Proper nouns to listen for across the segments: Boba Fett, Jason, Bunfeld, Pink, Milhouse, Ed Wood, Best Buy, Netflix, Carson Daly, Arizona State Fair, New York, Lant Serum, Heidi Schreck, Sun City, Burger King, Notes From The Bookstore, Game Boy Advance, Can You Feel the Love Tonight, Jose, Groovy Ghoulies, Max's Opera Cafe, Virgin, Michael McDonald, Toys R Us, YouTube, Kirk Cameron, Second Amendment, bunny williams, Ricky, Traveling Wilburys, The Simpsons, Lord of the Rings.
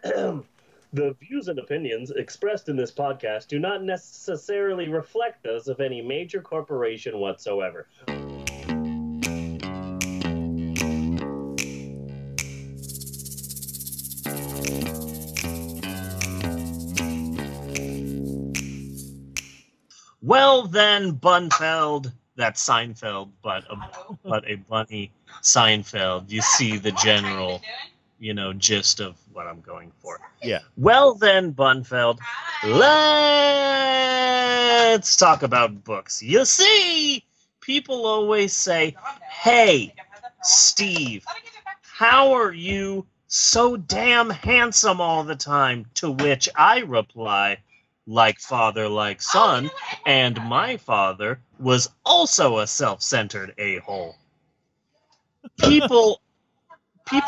The views and opinions expressed in this podcast do not necessarily reflect those of any major corporation whatsoever. Well then, Bunfeld, that's Seinfeld, but a bunny Seinfeld. You see the general, you know, gist of what I'm going for. Yeah. Well then, Bunfeld, let's talk about books. You see, people always say, hey, Steve, how are you so damn handsome all the time? To which I reply, like father, like son, and my father was also a self-centered a-hole. People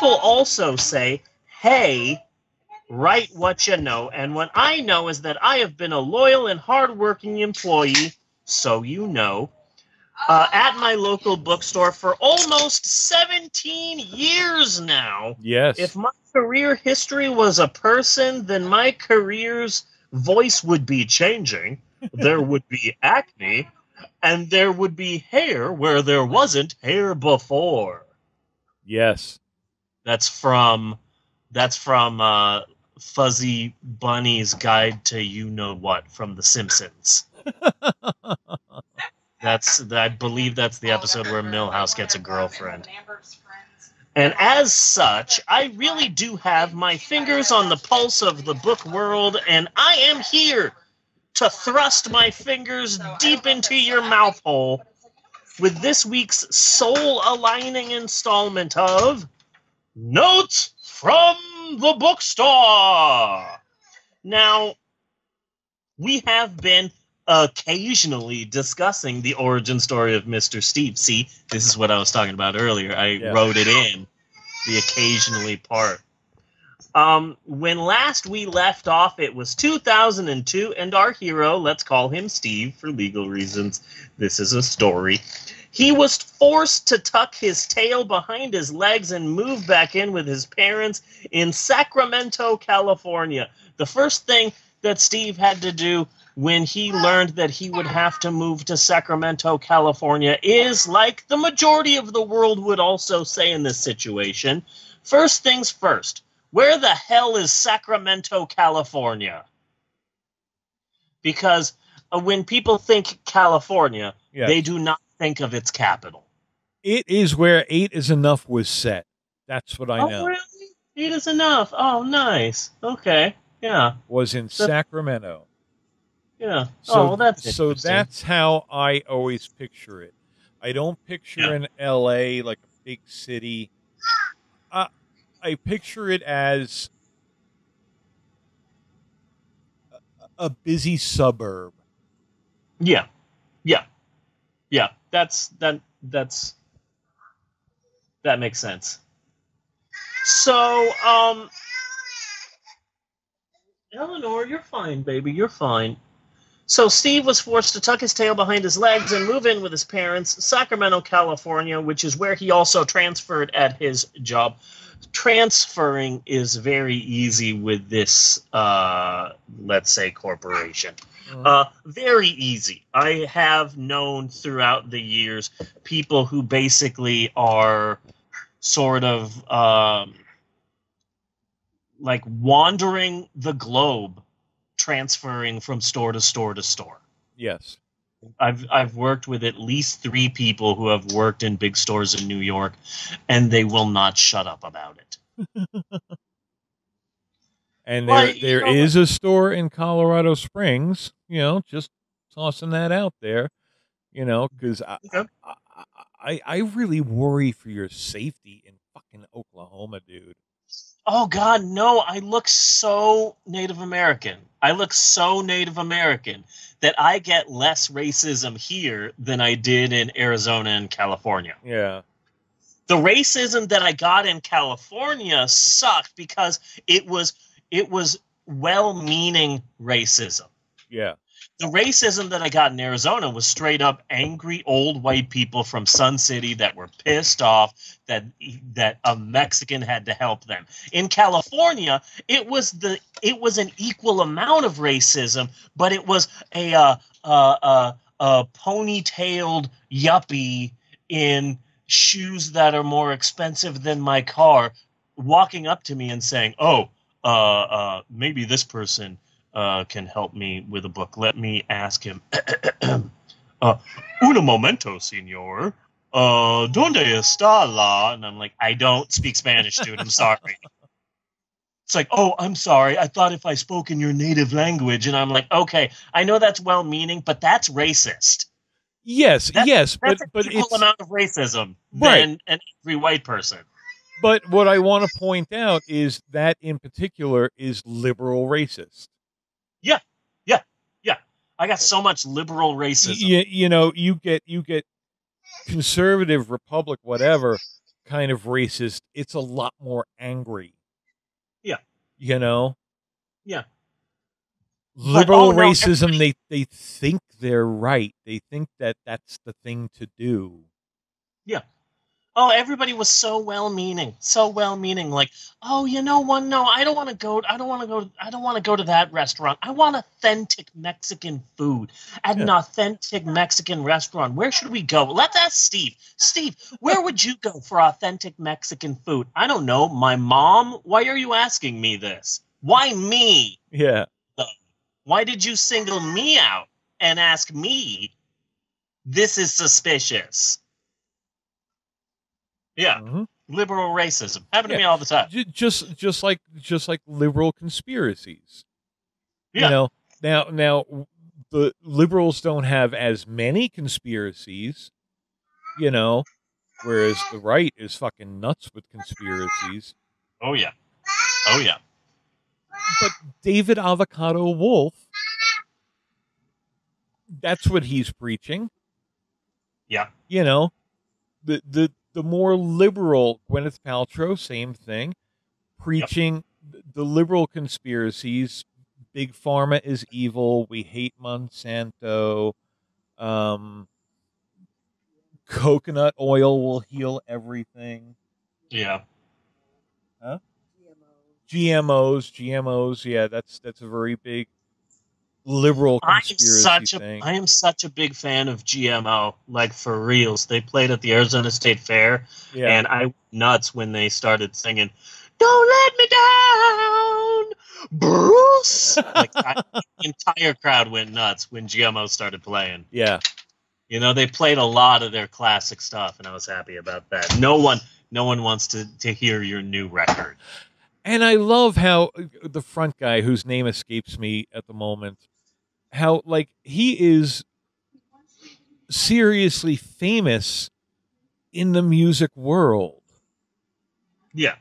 also say, hey, write what you know, and what I know is that I have been a loyal and hard-working employee, so you know, at my local bookstore for almost 17 years now. Yes. If my career history was a person, then my career's voice would be changing, there would be acne, and there would be hair where there wasn't hair before. Yes. That's from Fuzzy Bunny's Guide to You-Know-What from The Simpsons. I believe that's the episode where Milhouse gets a girlfriend. And as such, I really do have my fingers on the pulse of the book world, and I am here to thrust my fingers deep into your mouth hole with this week's soul-aligning installment of Notes from the Bookstore. Now, we have been occasionally discussing the origin story of Mr. Steve. See, this is what I was talking about earlier. I wrote it in, the occasionally part. When last we left off, it was 2002, and our hero, let's call him Steve for legal reasons. This is a story. He was forced to tuck his tail behind his legs and move back in with his parents in Sacramento, California. The first thing that Steve had to do when he learned that he would have to move to Sacramento, California, is, like the majority of the world would also say in this situation, first things first, where the hell is Sacramento, California? Because when people think California, they do not think of its capital. It is where 8 is Enough was set. That's what I know. Oh, really? 8 is Enough. Oh, nice. Okay, yeah. Was in Sacramento. Yeah. So that's how I always picture it. I don't picture in L.A. like a big city. I picture it as a busy suburb. Yeah. Yeah. Yeah. That makes sense. So, Eleanor, you're fine, baby. You're fine. So Steve was forced to tuck his tail behind his legs and move in with his parents, Sacramento, California, which is where he also transferred at his job. Transferring is very easy with this, let's say, corporation. Very easy. I have known throughout the years people who basically are sort of like wandering the globe, transferring from store to store to store. Yes. I've worked with at least 3 people who have worked in big stores in New York, and they will not shut up about it. And there is a store in Colorado Springs, you know, just tossing that out there, you know, because I really worry for your safety in fucking Oklahoma, dude. Oh, God, no, I look so Native American. I look so Native American that I get less racism here than I did in Arizona and California. Yeah. The racism that I got in California sucked because it was well-meaning racism. Yeah. The racism that I got in Arizona was straight up angry old white people from Sun City that were pissed off that a Mexican had to help them. In California, it was an equal amount of racism, but it was a ponytailed yuppie in shoes that are more expensive than my car walking up to me and saying, "Oh, maybe this person can help me with a book. Let me ask him." "Uno momento, señor. Donde está la?" And I'm like, "I don't speak Spanish, dude. I'm sorry." It's like, "Oh, I'm sorry. I thought if I spoke in your native language." And I'm like, "Okay, I know that's well-meaning, but that's racist." Yes, that's an equal amount of racism than an angry white person. But what I want to point out is that, in particular, is liberal racist. Yeah. I got so much liberal racism. You get conservative, republic, whatever kind of racist. It's a lot more angry. Yeah. You know? Yeah. Liberal racism, they think they're right. They think that that's the thing to do. Yeah. Oh, everybody was so well-meaning. Like, "Oh, you know what? No, I don't want to go to that restaurant. I want authentic Mexican food at an authentic Mexican restaurant. Where should we go?" Let's ask Steve. "Steve, where would you go for authentic Mexican food?" "I don't know. My mom. Why are you asking me this? Why me?" Yeah. Why did you single me out and ask me? This is suspicious. Yeah, liberal racism happened to me all the time. Just like liberal conspiracies. Yeah. You know, now the liberals don't have as many conspiracies, you know, whereas the right is fucking nuts with conspiracies. Oh yeah. But David Avocado Wolf, that's what he's preaching. Yeah. You know, the more liberal Gwyneth Paltrow, same thing, preaching the liberal conspiracies. Big Pharma is evil. We hate Monsanto. Coconut oil will heal everything. Yeah. Huh? GMOs. Yeah, that's a very big liberal conspiracy thing. I am such a big fan of GMO, like, for reals. They played at the Arizona State Fair, and I went nuts when they started singing, "Don't Let Me Down, Bruce." Like, the entire crowd went nuts when GMO started playing. Yeah. You know, they played a lot of their classic stuff, and I was happy about that. No one wants to hear your new record. And I love how the front guy, whose name escapes me at the moment, how, like, he is seriously famous in the music world. Yeah.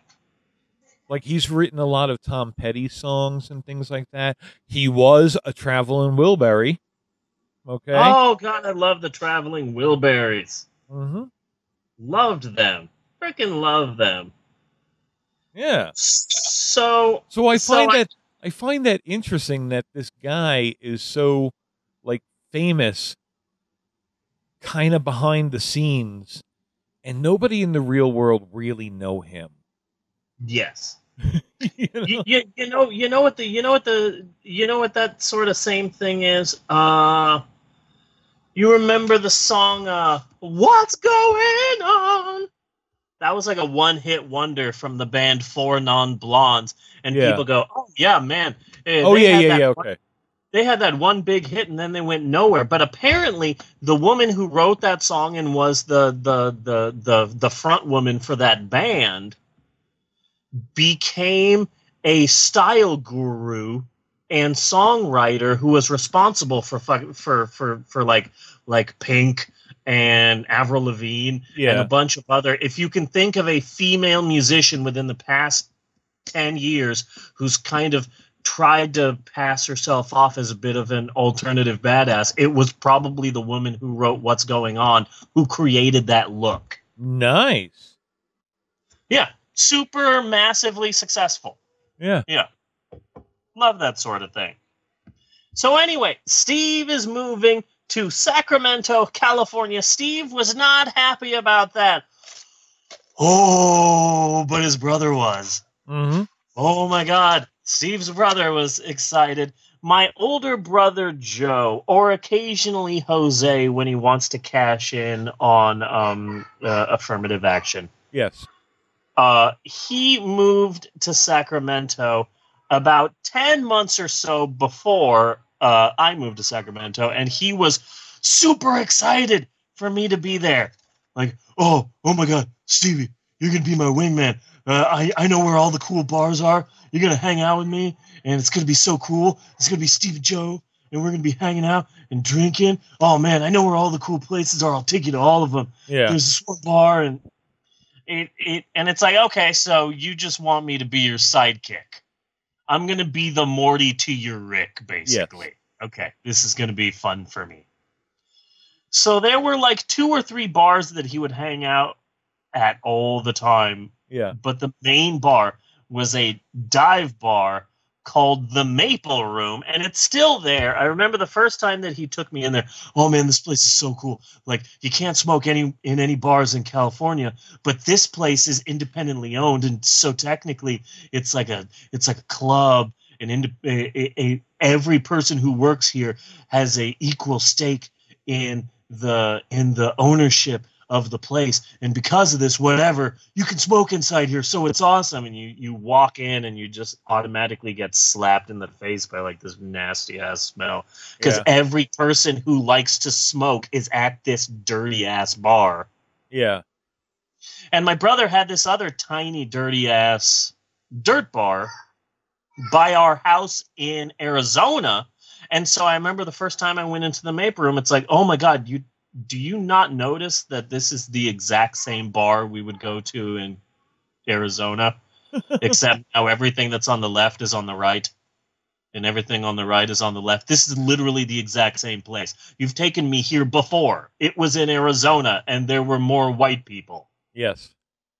Like, he's written a lot of Tom Petty songs and things like that. He was a Traveling Wilbury. Okay. Oh, God, I love the Traveling Wilburys. Mm-hmm. Loved them. Freaking love them. Yeah. So I find that interesting that this guy is so, like, famous kind of behind the scenes, and nobody in the real world really know him. Yes. you know what that sort of same thing is? You remember the song "What's Going On"? That was like a one-hit wonder from the band Four Non-Blondes, and people go, "Oh yeah, man." They had that one big hit, and then they went nowhere. But apparently, the woman who wrote that song and was the front woman for that band became a style guru and songwriter who was responsible for Pink and Avril Lavigne and a bunch of other, if you can think of a female musician within the past 10 years who's kind of tried to pass herself off as a bit of an alternative badass, it was probably the woman who wrote "What's Going On" who created that look. Nice. Yeah. Super massively successful. Yeah. Yeah. Love that sort of thing. So anyway, Steve is moving to Sacramento, California. Steve was not happy about that. Oh, but his brother was. Mm-hmm. Oh, my God. Steve's brother was excited. My older brother, Joe, or occasionally Jose when he wants to cash in on affirmative action. Yes. He moved to Sacramento about 10 months or so before I moved to Sacramento, and he was super excited for me to be there. Like, oh my God, Stevie, you're going to be my wingman. I know where all the cool bars are. You're going to hang out with me, and it's going to be so cool. It's going to be Steve and Joe, and we're going to be hanging out and drinking. Oh, man, I know where all the cool places are. I'll take you to all of them. Yeah. There's this one bar, and it's like, okay, so you just want me to be your sidekick. I'm going to be the Morty to your Rick, basically. Yes. Okay, this is going to be fun for me. So there were like 2 or 3 bars that he would hang out at all the time. Yeah. But the main bar was a dive bar called the Maple Room, and it's still there. I remember the first time that he took me in there. Oh man, this place is so cool. Like, you can't smoke in any bars in California, but this place is independently owned, and so technically it's like a club, and every person who works here has a equal stake in the ownership of the place, and because of this, whatever, you can smoke inside here, so it's awesome. And you walk in and you just automatically get slapped in the face by like this nasty ass smell, because every person who likes to smoke is at this dirty ass bar. Yeah. And my brother had this other tiny dirty ass dirt bar by our house in Arizona, and so I remember the first time I went into the Maple Room, it's like, oh my God, do you not notice that this is the exact same bar we would go to in Arizona, except now everything that's on the left is on the right and everything on the right is on the left. This is literally the exact same place. You've taken me here before. It was in Arizona and there were more white people. Yes.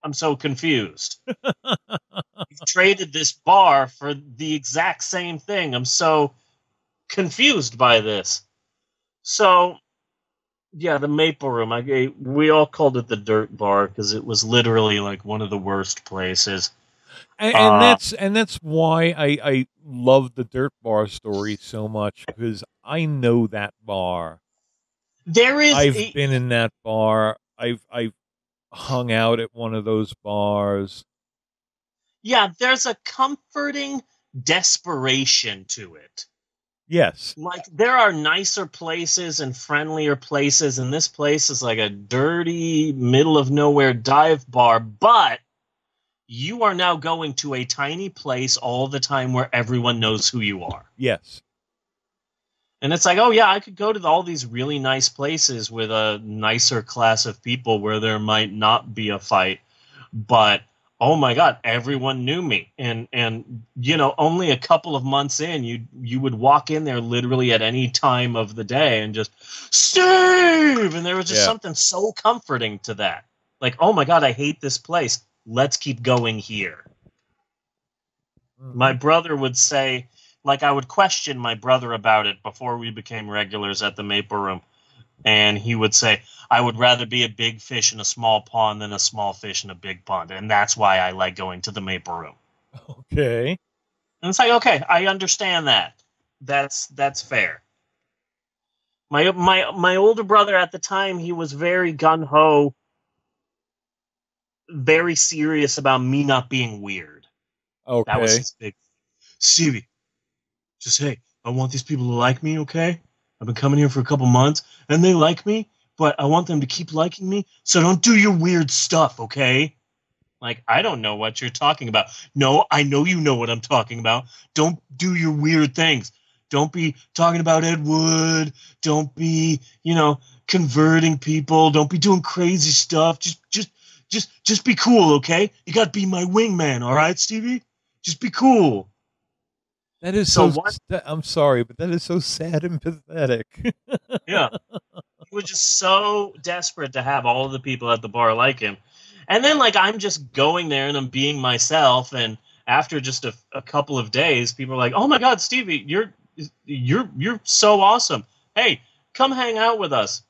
I'm so confused. You've traded this bar for the exact same thing. I'm so confused by this. So, yeah, the Maple Room. We all called it the Dirt Bar because it was literally like one of the worst places. And that's why I love the Dirt Bar story so much, because I know that bar. I've been in that bar. I've hung out at one of those bars. Yeah, there's a comforting desperation to it. Yes. Like, there are nicer places and friendlier places, and this place is like a dirty, middle-of-nowhere dive bar, but you are now going to a tiny place all the time where everyone knows who you are. Yes. And it's like, oh, yeah, I could go to all these really nice places with a nicer class of people where there might not be a fight, but oh my God, everyone knew me. And you know, only a couple of months in, you would walk in there literally at any time of the day and just, Steve! And there was just something so comforting to that. Like, oh my God, I hate this place. Let's keep going here. Mm-hmm. My brother would say, like, I would question my brother about it before we became regulars at the Maple Room. And he would say, I would rather be a big fish in a small pond than a small fish in a big pond. And that's why I like going to the Maple Room. Okay. And it's like, okay, I understand that. That's fair. My older brother at the time, he was very gung-ho, very serious about me not being weird. Okay. That was his big Stevie, just, hey, I want these people to like me, okay? I've been coming here for a couple months, and they like me, but I want them to keep liking me, so don't do your weird stuff, okay? Like, I don't know what you're talking about. No, I know you know what I'm talking about. Don't do your weird things. Don't be talking about Ed Wood. Don't be, you know, converting people. Don't be doing crazy stuff. Just be cool, okay? You got to be my wingman, all right, Stevie? Just be cool. That is so. I'm sorry, but that is so sad and pathetic. Yeah, he was just so desperate to have all of the people at the bar like him, and then like I'm just going there and I'm being myself, and after just a couple of days, people are like, "Oh my God, Stevie, you're You're so awesome. Hey, come hang out with us.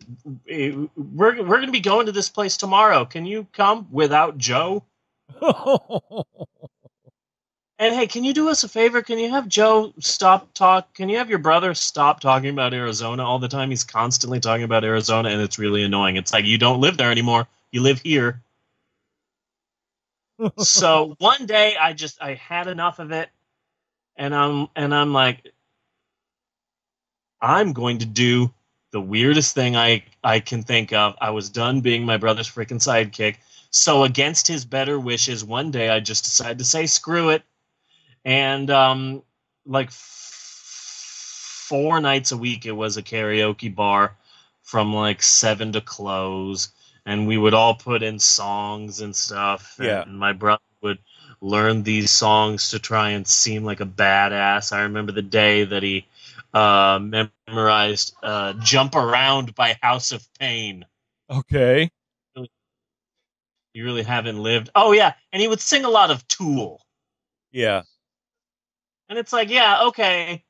We're gonna be going to this place tomorrow. Can you come without Joe? And hey, can you do us a favor? Can you have Joe stop talk? Can you have your brother stop talking about Arizona all the time? He's constantly talking about Arizona, and it's really annoying. It's like, you don't live there anymore. You live here. So one day I had enough of it, and I'm like, I'm going to do the weirdest thing I can think of. I was done being my brother's freaking sidekick. So against his better wishes, one day I just decided to say, screw it. And like four nights a week, it was a karaoke bar from like 7 to close. And we would all put in songs and stuff. Yeah. And my brother would learn these songs to try and seem like a badass. I remember the day that he memorized Jump Around by House of Pain. Okay. You really haven't lived. Oh, yeah. And he would sing a lot of Tool. Yeah. And it's like, yeah, okay.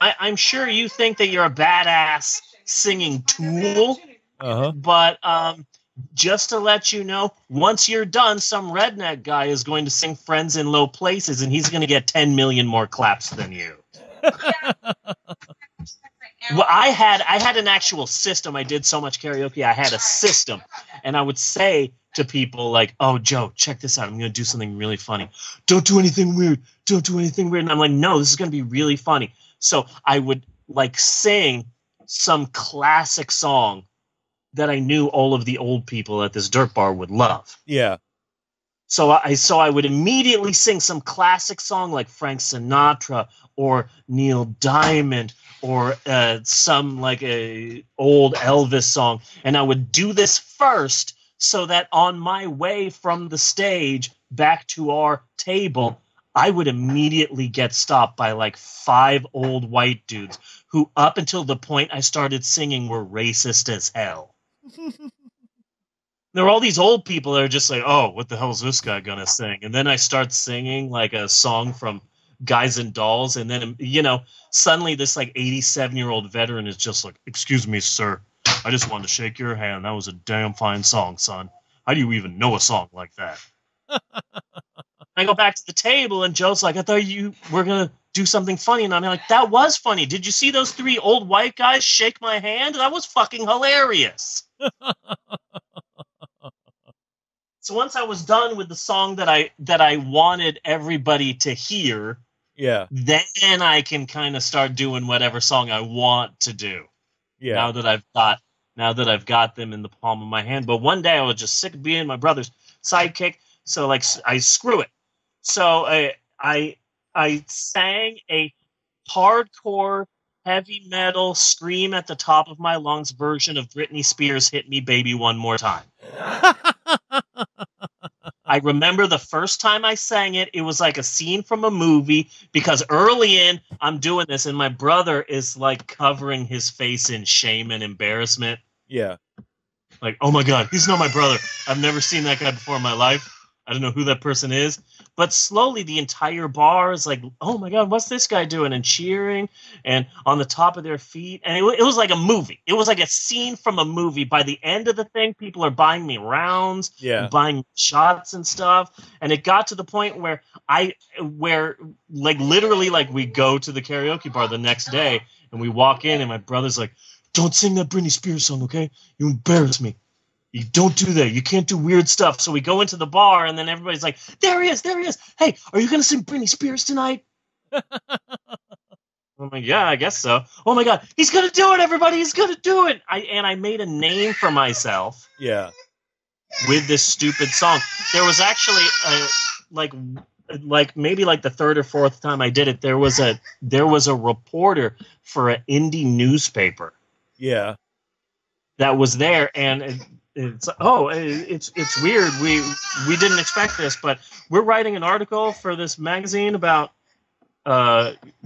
I'm sure you think that you're a badass singing Tool. Uh-huh. But just to let you know, once you're done, some redneck guy is going to sing Friends in Low Places, and he's going to get 10 million more claps than you. Well, I had an actual system. I did so much karaoke. I had a system, and I would say to people like, "Oh, Joe, check this out. I'm going to do something really funny. Don't do anything weird. Don't do anything weird." And I'm like, "No, this is going to be really funny." So I would like sing some classic song that I knew all of the old people at this dirt bar would love. Yeah. So I would immediately sing some classic song like Frank Sinatra or Neil Diamond or some like a old Elvis song. And I would do this first so that on my way from the stage back to our table, I would immediately get stopped by like 5 old white dudes who up until the point I started singing were racist as hell. There were all these old people that are just like, oh, what the hell is this guy going to sing? And then I start singing like a song from Guys and Dolls. And then, you know, suddenly this like 87-year-old veteran is just like, excuse me, sir. I just wanted to shake your hand. That was a damn fine song, son. How do you even know a song like that? I go back to the table and Joe's like, I thought you were going to do something funny. And I'm like, that was funny. Did you see those 3 old white guys shake my hand? That was fucking hilarious. So once I was done with the song that I wanted everybody to hear, yeah, then I can kind of start doing whatever song I want to do. Yeah. Now that I've got them in the palm of my hand. But one day I was just sick of being my brother's sidekick, so like I screw it. So I sang a hardcore heavy metal scream at the top of my lungs version of Britney Spears' Hit Me Baby One More Time. I remember the first time I sang it, it was like a scene from a movie because early in, I'm doing this and my brother is like covering his face in shame and embarrassment. Yeah. Like, oh my God, he's not my brother. I've never seen that guy before in my life. I don't know who that person is. But slowly the entire bar is like, oh my God, what's this guy doing? And cheering and on the top of their feet. And it was like a movie. It was like a scene from a movie. By the end of the thing, people are buying me rounds, yeah, buying shots and stuff. And it got to the point where like literally we go to the karaoke bar the next day and we walk in and my brother's like, don't sing that Britney Spears song, okay? You embarrass me. You don't do that. You can't do weird stuff. So we go into the bar, and then everybody's like, there he is, there he is. Hey, are you going to sing Britney Spears tonight? I'm like, yeah, I guess so. Oh, my God. He's going to do it, everybody. He's going to do it. I made a name for myself. Yeah. With this stupid song. There was actually, maybe the third or fourth time I did it, there was a reporter for an indie newspaper. Yeah. That was there, and... It's weird. We didn't expect this, but we're writing an article for this magazine about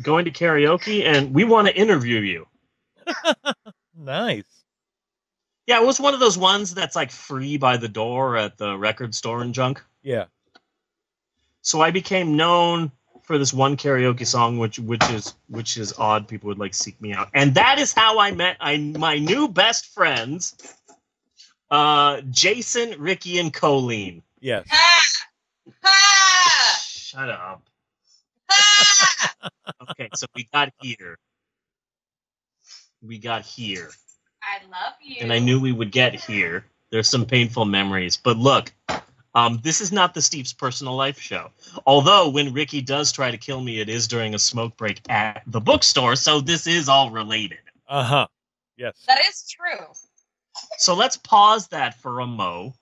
going to karaoke, and we want to interview you. Nice. Yeah, it was one of those ones that's like free by the door at the record store and junk. Yeah. So I became known for this one karaoke song, which is odd. People would like seek me out, and that is how I met my new best friends, Jason, Ricky, and Colleen. Yes. Shut up. Okay, so we got here. I love you. And I knew we would get here. There's some painful memories, but look. This is not the Steve's personal life show. Although when Ricky does try to kill me, it is during a smoke break at the bookstore. So this is all related. Uh-huh. Yes. That is true. So let's pause that for a mo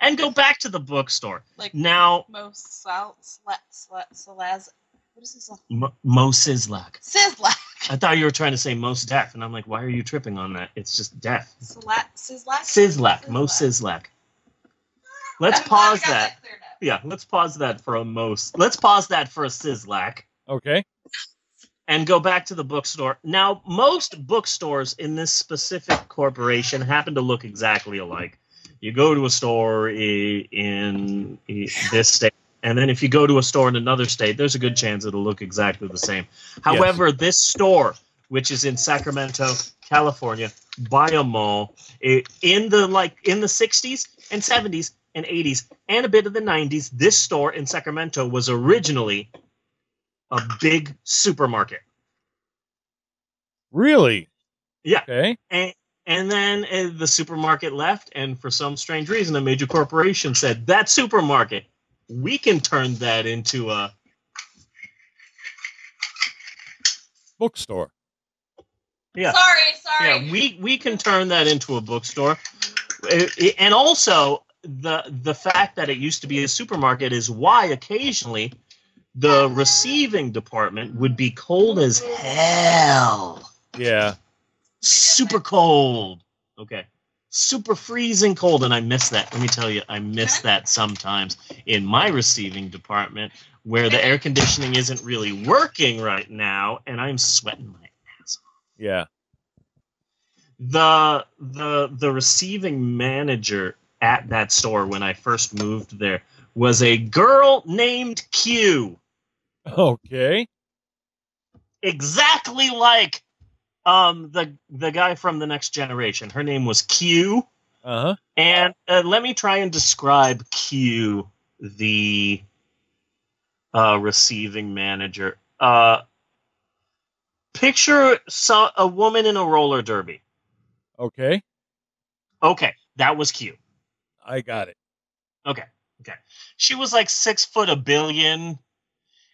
and go back to the bookstore. Like now, Mo Sislak. What is this? Mo Sislak. Sislak. I thought you were trying to say Mos Def, and I'm like, why are you tripping on that? It's just Def. Sislak. Mo Sislak. Let's pause that. Yeah, let's pause that for a most. Let's pause that for a Sislak. Okay. And go back to the bookstore. Now, most bookstores in this specific corporation happen to look exactly alike. You go to a store in this state, and then if you go to a store in another state, there's a good chance it'll look exactly the same. However, yes. This store, which is in Sacramento, California, by a mall, in the 60s and 70s, and 80s, and a bit of the 90s, this store in Sacramento was originally a big supermarket. Really? Yeah. Okay. And then the supermarket left, and for some strange reason, a major corporation said, that supermarket, we can turn that into a... bookstore. Yeah. Sorry. Yeah, we can turn that into a bookstore. And also... The fact that it used to be a supermarket is why occasionally the receiving department would be cold as hell. Yeah. Super cold. Okay. Super freezing cold. And I miss that. Let me tell you, I miss that sometimes in my receiving department where the air conditioning isn't really working right now and I'm sweating my ass off. Yeah. The receiving manager at that store when I first moved there was a girl named Q. Okay. Exactly like the guy from The Next Generation. Her name was Q. Uh-huh. And let me try and describe Q, the receiving manager. Picture a woman in a roller derby. Okay. Okay, that was Q. I got it. Okay. She was like 6'1"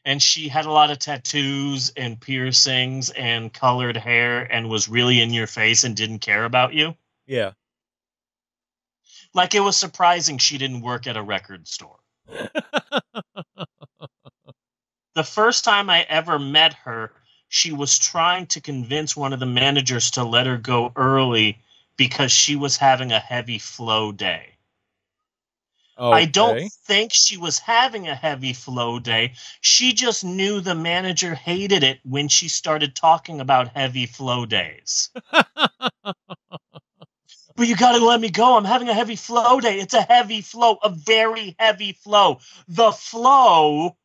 and she had a lot of tattoos and piercings and colored hair and was really in your face and didn't care about you. Yeah. Like it was surprising she didn't work at a record store. The first time I ever met her, she was trying to convince one of the managers to let her go early because she was having a heavy flow day. Okay. I don't think she was having a heavy flow day. She just knew the manager hated it when she started talking about heavy flow days. But you got to let me go. I'm having a heavy flow day. It's a heavy flow, a very heavy flow. The flow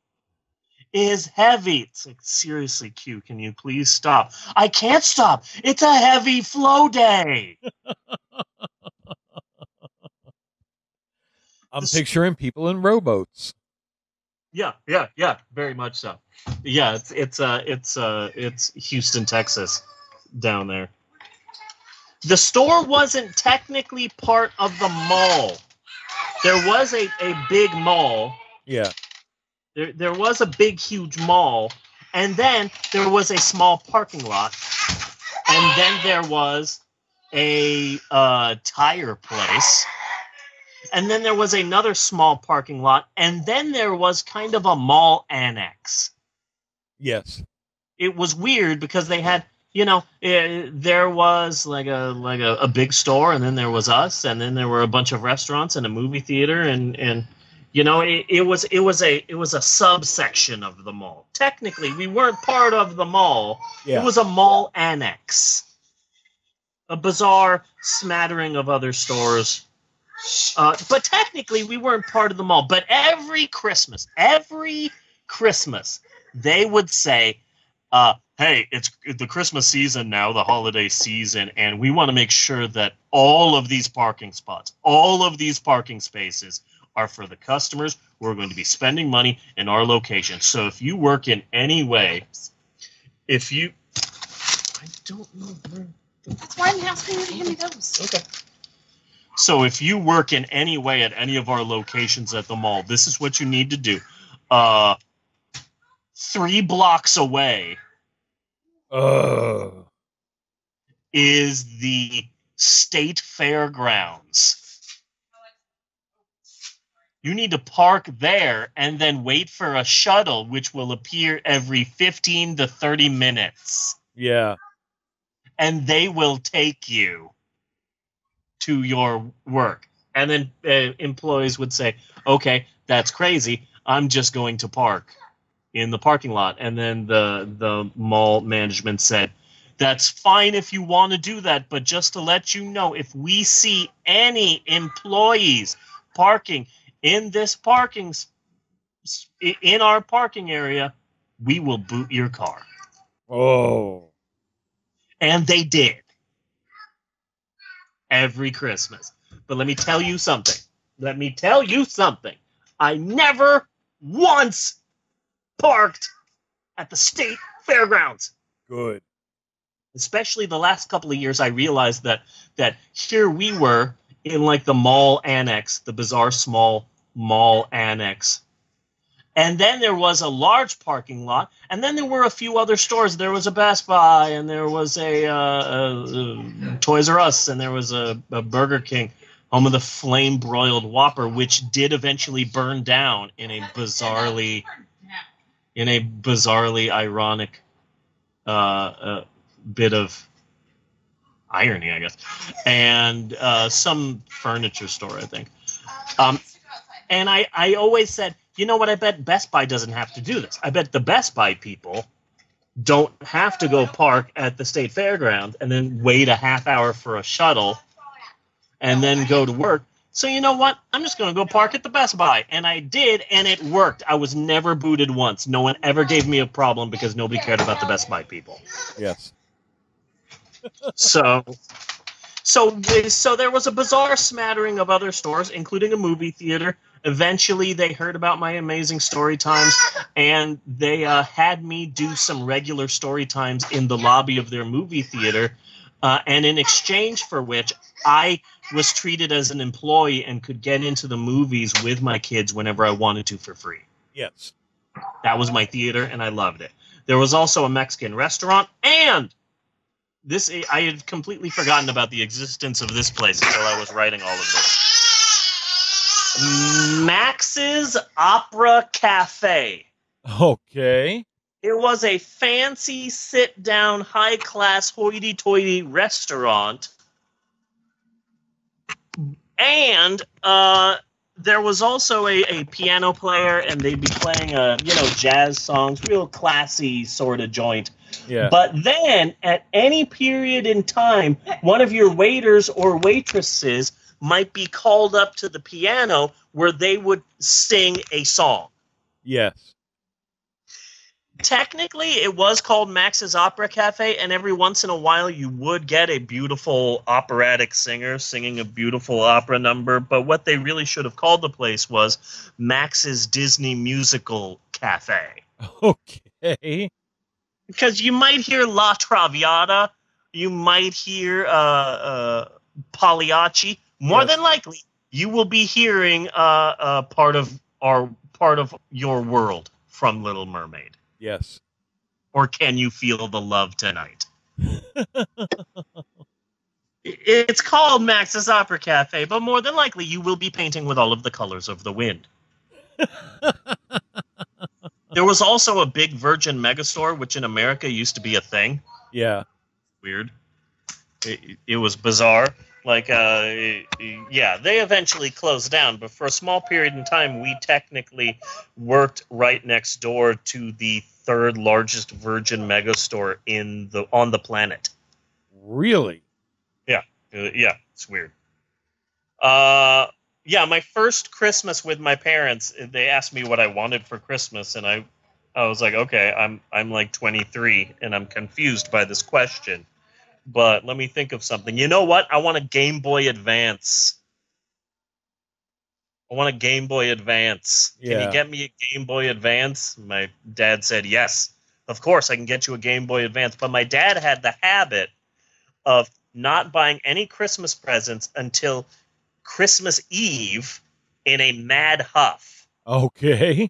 is heavy. It's like, seriously, Q, can you please stop? I can't stop. It's a heavy flow day. I'm picturing people in rowboats. Yeah, very much so. Yeah, it's Houston, Texas, down there. The store wasn't technically part of the mall. There was a big mall. Yeah. There was a big, huge mall, and then there was a small parking lot, and then there was a tire place. And then there was another small parking lot. And then there was kind of a mall annex. Yes. It was weird because they had, there was like a big store. And then there was us. And then there were a bunch of restaurants and a movie theater. And it was a subsection of the mall. Technically, we weren't part of the mall. Yeah. It was a mall annex. A bizarre smattering of other stores. But technically, we weren't part of the mall. But every Christmas, they would say, hey, it's the Christmas season now, the holiday season, and we want to make sure that all of these parking spots, all of these parking spaces are for the customers who are going to be spending money in our location. So if you work in any way, if you... I don't know where... That's why I'm asking you to hand me those. Okay. So if you work in any way at any of our locations at the mall, this is what you need to do. 3 blocks away is the state fairgrounds. You need to park there and then wait for a shuttle, which will appear every 15 to 30 minutes. Yeah. And they will take you to your work. And then employees would say, okay, that's crazy. I'm just going to park in the parking lot. And then the mall management said, that's fine if you want to do that, but just to let you know, if we see any employees parking in this parking, in our parking area, we will boot your car. Oh. And they did. Every Christmas. But let me tell you something. I never once parked at the state fairgrounds. Good. Especially the last couple of years, I realized that here we were in like the mall annex, the bizarre small mall annex. And then there was a large parking lot, and then there were a few other stores. There was a Best Buy, and there was a Toys R Us, and there was a Burger King, home of the flame broiled Whopper, which did eventually burn down in a bizarrely ironic bit of irony, I guess, and some furniture store, I think. And I always said, you know what, I bet Best Buy doesn't have to do this. I bet the Best Buy people don't have to go park at the state fairground and then wait a half hour for a shuttle and then go to work. So you know what? I'm just going to go park at the Best Buy. And I did, and it worked. I was never booted once. No one ever gave me a problem because nobody cared about the Best Buy people. Yes. So there was a bizarre smattering of other stores, including a movie theater. Eventually, they heard about my amazing story times, and they had me do some regular story times in the lobby of their movie theater, and in exchange for which I was treated as an employee and could get into the movies with my kids whenever I wanted to for free. Yes. That was my theater, and I loved it. There was also a Mexican restaurant, and this I had completely forgotten about the existence of this place until I was writing all of this. Max's Opera Cafe. Okay. It was a fancy sit-down, high-class, hoity-toity restaurant. And there was also a piano player, and they'd be playing, jazz songs, real classy sort of joint. Yeah. But then, at any period in time, one of your waiters or waitresses might be called up to the piano where they would sing a song. Yes. Technically, it was called Max's Opera Cafe, and every once in a while you would get a beautiful operatic singer singing a beautiful opera number, but what they really should have called the place was Max's Disney Musical Cafe. Okay. Because you might hear La Traviata, you might hear Pagliacci. More than likely, you will be hearing part of your world from Little Mermaid. Yes. Or Can You Feel the Love Tonight? It's called Max's Opera Cafe, but more than likely, you will be painting with all of the colors of the wind. There was also a big Virgin megastore, which in America used to be a thing. Yeah. Weird. It was bizarre. Like, they eventually closed down, but for a small period in time, we technically worked right next door to the third largest Virgin megastore on the planet. Really? Yeah. Yeah. It's weird. My first Christmas with my parents, they asked me what I wanted for Christmas, and I I was like, okay, I'm like 23 and I'm confused by this question, but let me think of something. You know what? I want a Game Boy Advance. I want a Game Boy Advance. Yeah. Can you get me a Game Boy Advance? My dad said, yes, of course I can get you a Game Boy Advance. But my dad had the habit of not buying any Christmas presents until Christmas Eve in a mad huff. Okay.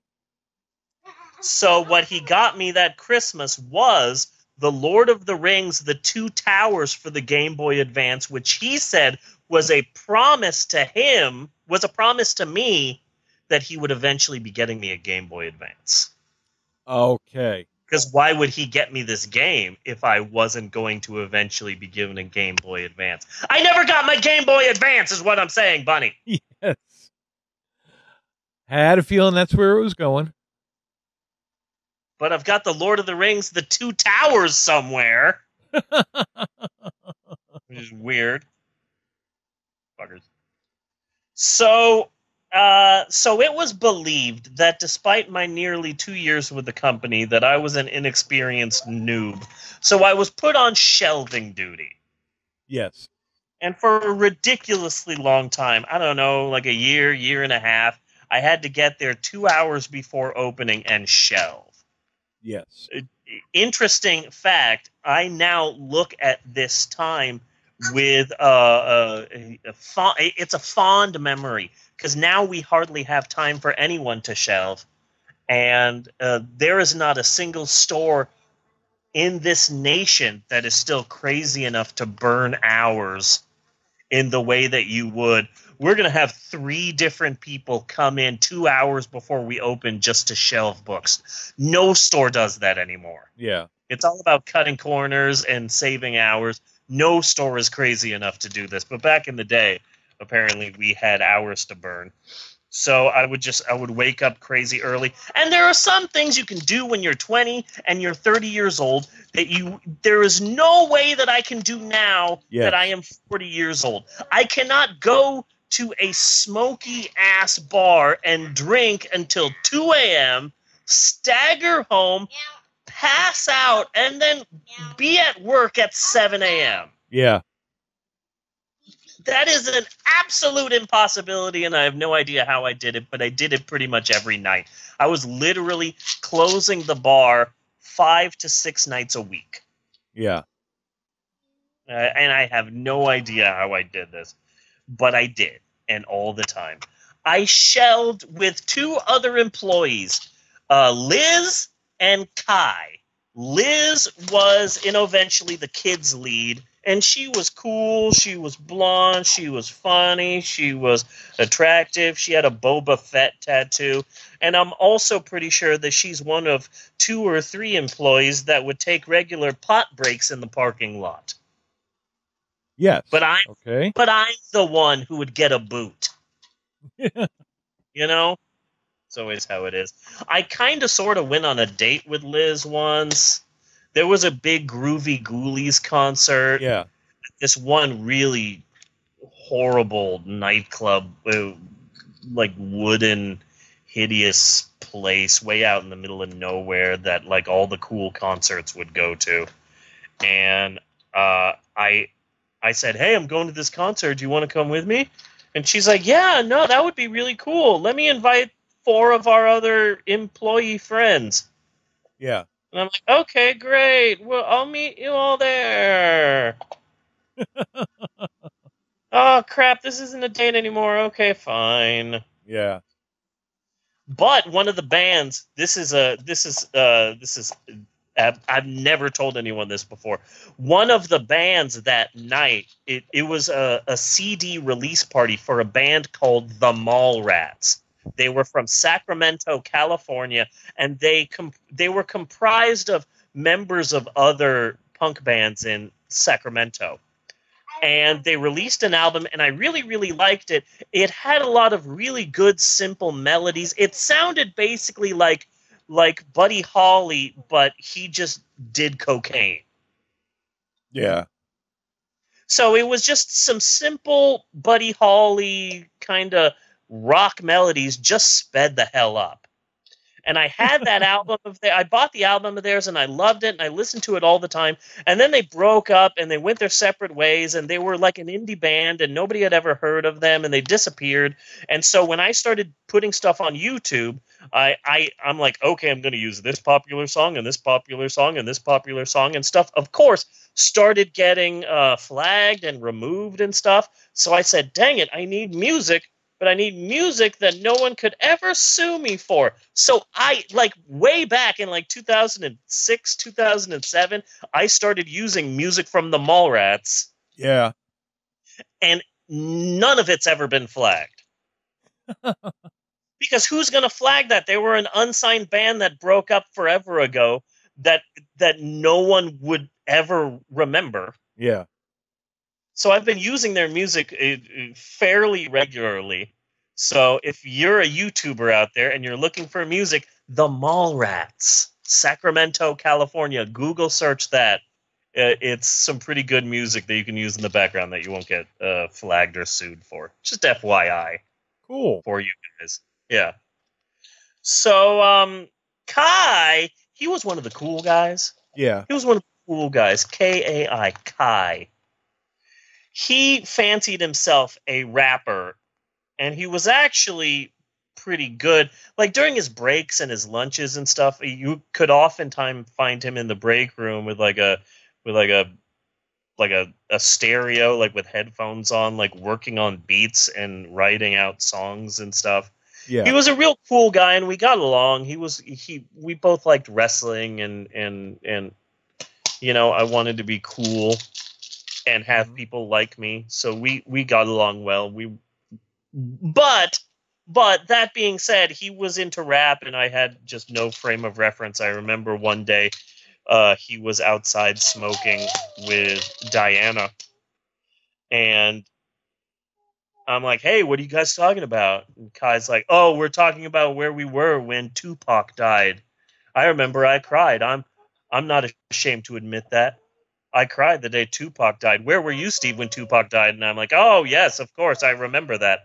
So what he got me that Christmas was the Lord of the Rings, The Two Towers for the Game Boy Advance, which he said was a promise to him, was a promise to me that he would eventually be getting me a Game Boy Advance. Okay. Because why would he get me this game if I wasn't going to eventually be given a Game Boy Advance? I never got my Game Boy Advance is what I'm saying, Bunny. Yes. I had a feeling that's where it was going. But I've got the Lord of the Rings, The Two Towers somewhere. Which is weird. Fuckers. So it was believed that despite my nearly 2 years with the company, that I was an inexperienced noob. So I was put on shelving duty. Yes. And for a ridiculously long time, I don't know, like a year, year and a half, I had to get there 2 hours before opening and shelve. Yes. Interesting fact, I now look at this time with it's a fond memory, because now we hardly have time for anyone to shelve. And there is not a single store in this nation that is still crazy enough to burn hours in the way that you would. We're going to have three different people come in 2 hours before we open just to shelve books. No store does that anymore. Yeah. It's all about cutting corners and saving hours. No store is crazy enough to do this. But back in the day, apparently we had hours to burn. So I would wake up crazy early. And there are some things you can do when you're 20 and you're 30 years old that there is no way that I can do now that I am 40 years old. I cannot go to a smoky ass bar and drink until 2 a.m., stagger home, pass out, and then be at work at 7 a.m. Yeah. That is an absolute impossibility, and I have no idea how I did it, but I did it pretty much every night. I was literally closing the bar 5 to 6 nights a week. Yeah. And I have no idea how I did this, but I did, and all the time. I shelved with two other employees, Liz and Kai. Liz was eventually the kids' lead. And she was cool, she was blonde, she was funny, she was attractive, she had a Boba Fett tattoo. And I'm also pretty sure that she's one of 2 or 3 employees that would take regular pot breaks in the parking lot. Yes. But I'm the one who would get a boot. You know? It's always how it is. I kind of sort of went on a date with Liz once. There was a big Groovy Ghoulies concert. Yeah. This one really horrible nightclub, like wooden, hideous place way out in the middle of nowhere that like all the cool concerts would go to. And I said, hey, I'm going to this concert. Do you want to come with me? And she's like, yeah, no, that would be really cool. Let me invite 4 of our other employee friends. Yeah. And I'm like, okay, great. Well, I'll meet you all there. Oh, crap. This isn't a date anymore. Okay, fine. Yeah. But one of the bands, I've never told anyone this before. One of the bands that night, it was a CD release party for a band called the Mallrats. They were from Sacramento, California, and they were comprised of members of other punk bands in Sacramento. And they released an album, and I really, really liked it. It had a lot of really good, simple melodies. It sounded basically like Buddy Holly, but he just did cocaine. Yeah. So it was just some simple Buddy Holly kind of rock melodies, just sped the hell up. And I had that album of theirs. I bought the album of theirs and I loved it and I listened to it all the time. And then they broke up and they went their separate ways and they were like an indie band and nobody had ever heard of them and they disappeared. And so when I started putting stuff on YouTube, I'm like, okay, I'm going to use this popular song and this popular song and this popular song and stuff. Of course, started getting flagged and removed and stuff. So I said, dang it, I need music. But I need music that no one could ever sue me for. So I, like, way back in, like, 2006, 2007, I started using music from the Mallrats. Yeah. And none of it's ever been flagged. Because who's going to flag that? They were an unsigned band that broke up forever ago that no one would ever remember. Yeah. So I've been using their music fairly regularly. So if you're a YouTuber out there and you're looking for music, the Mallrats, Sacramento, California, Google search that. It's some pretty good music that you can use in the background that you won't get flagged or sued for. Just FYI. Cool. For you guys. Yeah. So Kai, he was one of the cool guys. Yeah. He was one of the cool guys. K-A-I, Kai. He fancied himself a rapper, and he was actually pretty good. Like, during his breaks and his lunches and stuff, you could oftentimes find him in the break room with like a stereo, like with headphones on, like working on beats and writing out songs and stuff. Yeah. He was a real cool guy, and we got along. We both liked wrestling, and you know, I wanted to be cool and have people like me. So we got along well. But that being said, he was into rap and I had just no frame of reference. I remember one day he was outside smoking with Diana. And I'm like, hey, what are you guys talking about? And Kai's like, oh, we're talking about where we were when Tupac died. I remember I cried. I'm not ashamed to admit that. I cried the day Tupac died. Where were you, Steve, when Tupac died? And I'm like, oh, yes, of course. I remember that.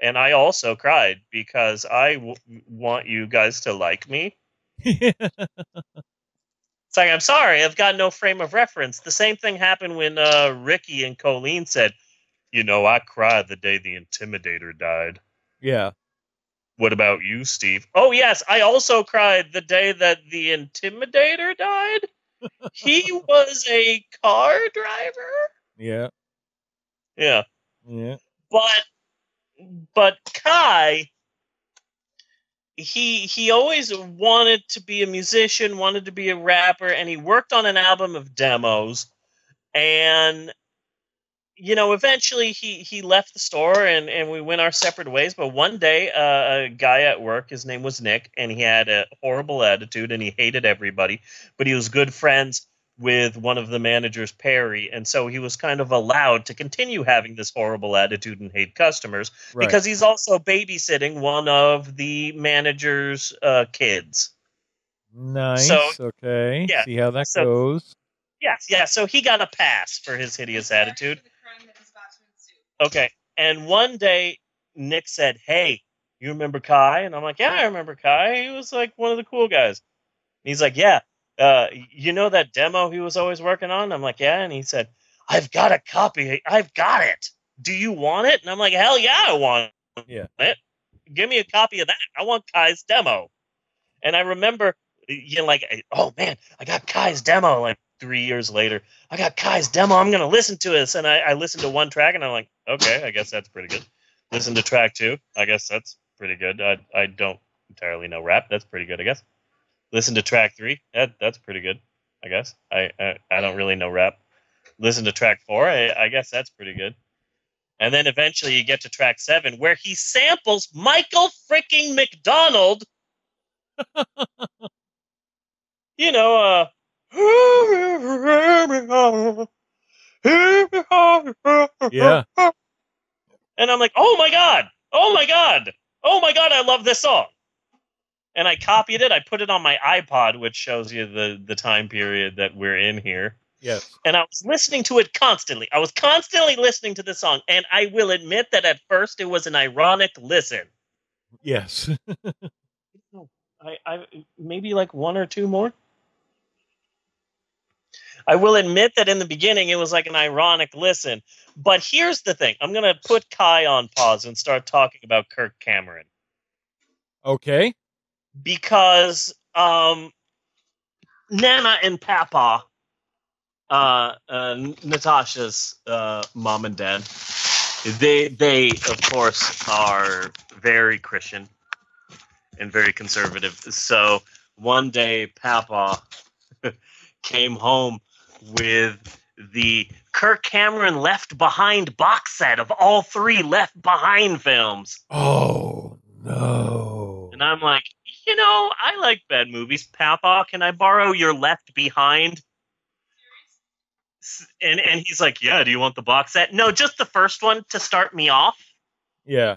And I also cried because I want you guys to like me. It's like, I'm sorry. I've got no frame of reference. The same thing happened when Ricky and Colleen said, you know, I cried the day the Intimidator died. Yeah. What about you, Steve? Oh, yes. I also cried the day that the Intimidator died. He was a car driver? Yeah. Yeah. Yeah. But Kai, he always wanted to be a musician, wanted to be a rapper, and he worked on an album of demos. And, you know, eventually he left the store and we went our separate ways. But one day, a guy at work, his name was Nick, and he had a horrible attitude and he hated everybody. But he was good friends with one of the managers, Perry. And so he was kind of allowed to continue having this horrible attitude and hate customers. Right. Because he's also babysitting one of the manager's kids. Nice. So, okay. Yeah. See how that goes. Yes. Yeah. So he got a pass for his hideous attitude. Okay, and one day, Nick said, hey, you remember Kai? And I'm like, yeah, I remember Kai. He was, like, one of the cool guys. And he's like, yeah, you know that demo he was always working on? I'm like, yeah. And he said, I've got a copy. I've got it. Do you want it? And I'm like, hell yeah, I want it. Give me a copy of that. I want Kai's demo. And I remember, you know, like, oh, man, I got Kai's demo. Like, 3 years later, I got Kai's demo. I'm going to listen to this. And I listened to one track, and I'm like, okay, I guess that's pretty good. Listen to track two. I guess that's pretty good. I don't entirely know rap. That's pretty good, I guess. Listen to track three. That's pretty good, I guess. I don't really know rap. Listen to track four. I guess that's pretty good. And then eventually you get to track seven, where he samples Michael freaking McDonald. You know, yeah. And I'm like, oh my God, oh my God, oh my God, I love this song. And I copied it. I put it on my iPod, which shows you the time period that we're in here. Yes. And I was listening to it constantly. I was constantly listening to this song. And I will admit that at first it was an ironic listen. Yes. I maybe like one or two more. I will admit that in the beginning it was like an ironic listen. But here's the thing. I'm going to put Kai on pause and start talking about Kirk Cameron. Okay. Because Nana and Papa, Natasha's mom and dad, they of course are very Christian and very conservative. So one day Papa came home with the Kirk Cameron Left Behind box set of all three Left Behind films. Oh, no. And I'm like, you know, I like bad movies. Papa, can I borrow your Left Behind? And he's like, yeah, do you want the box set? No, just the first one to start me off. Yeah.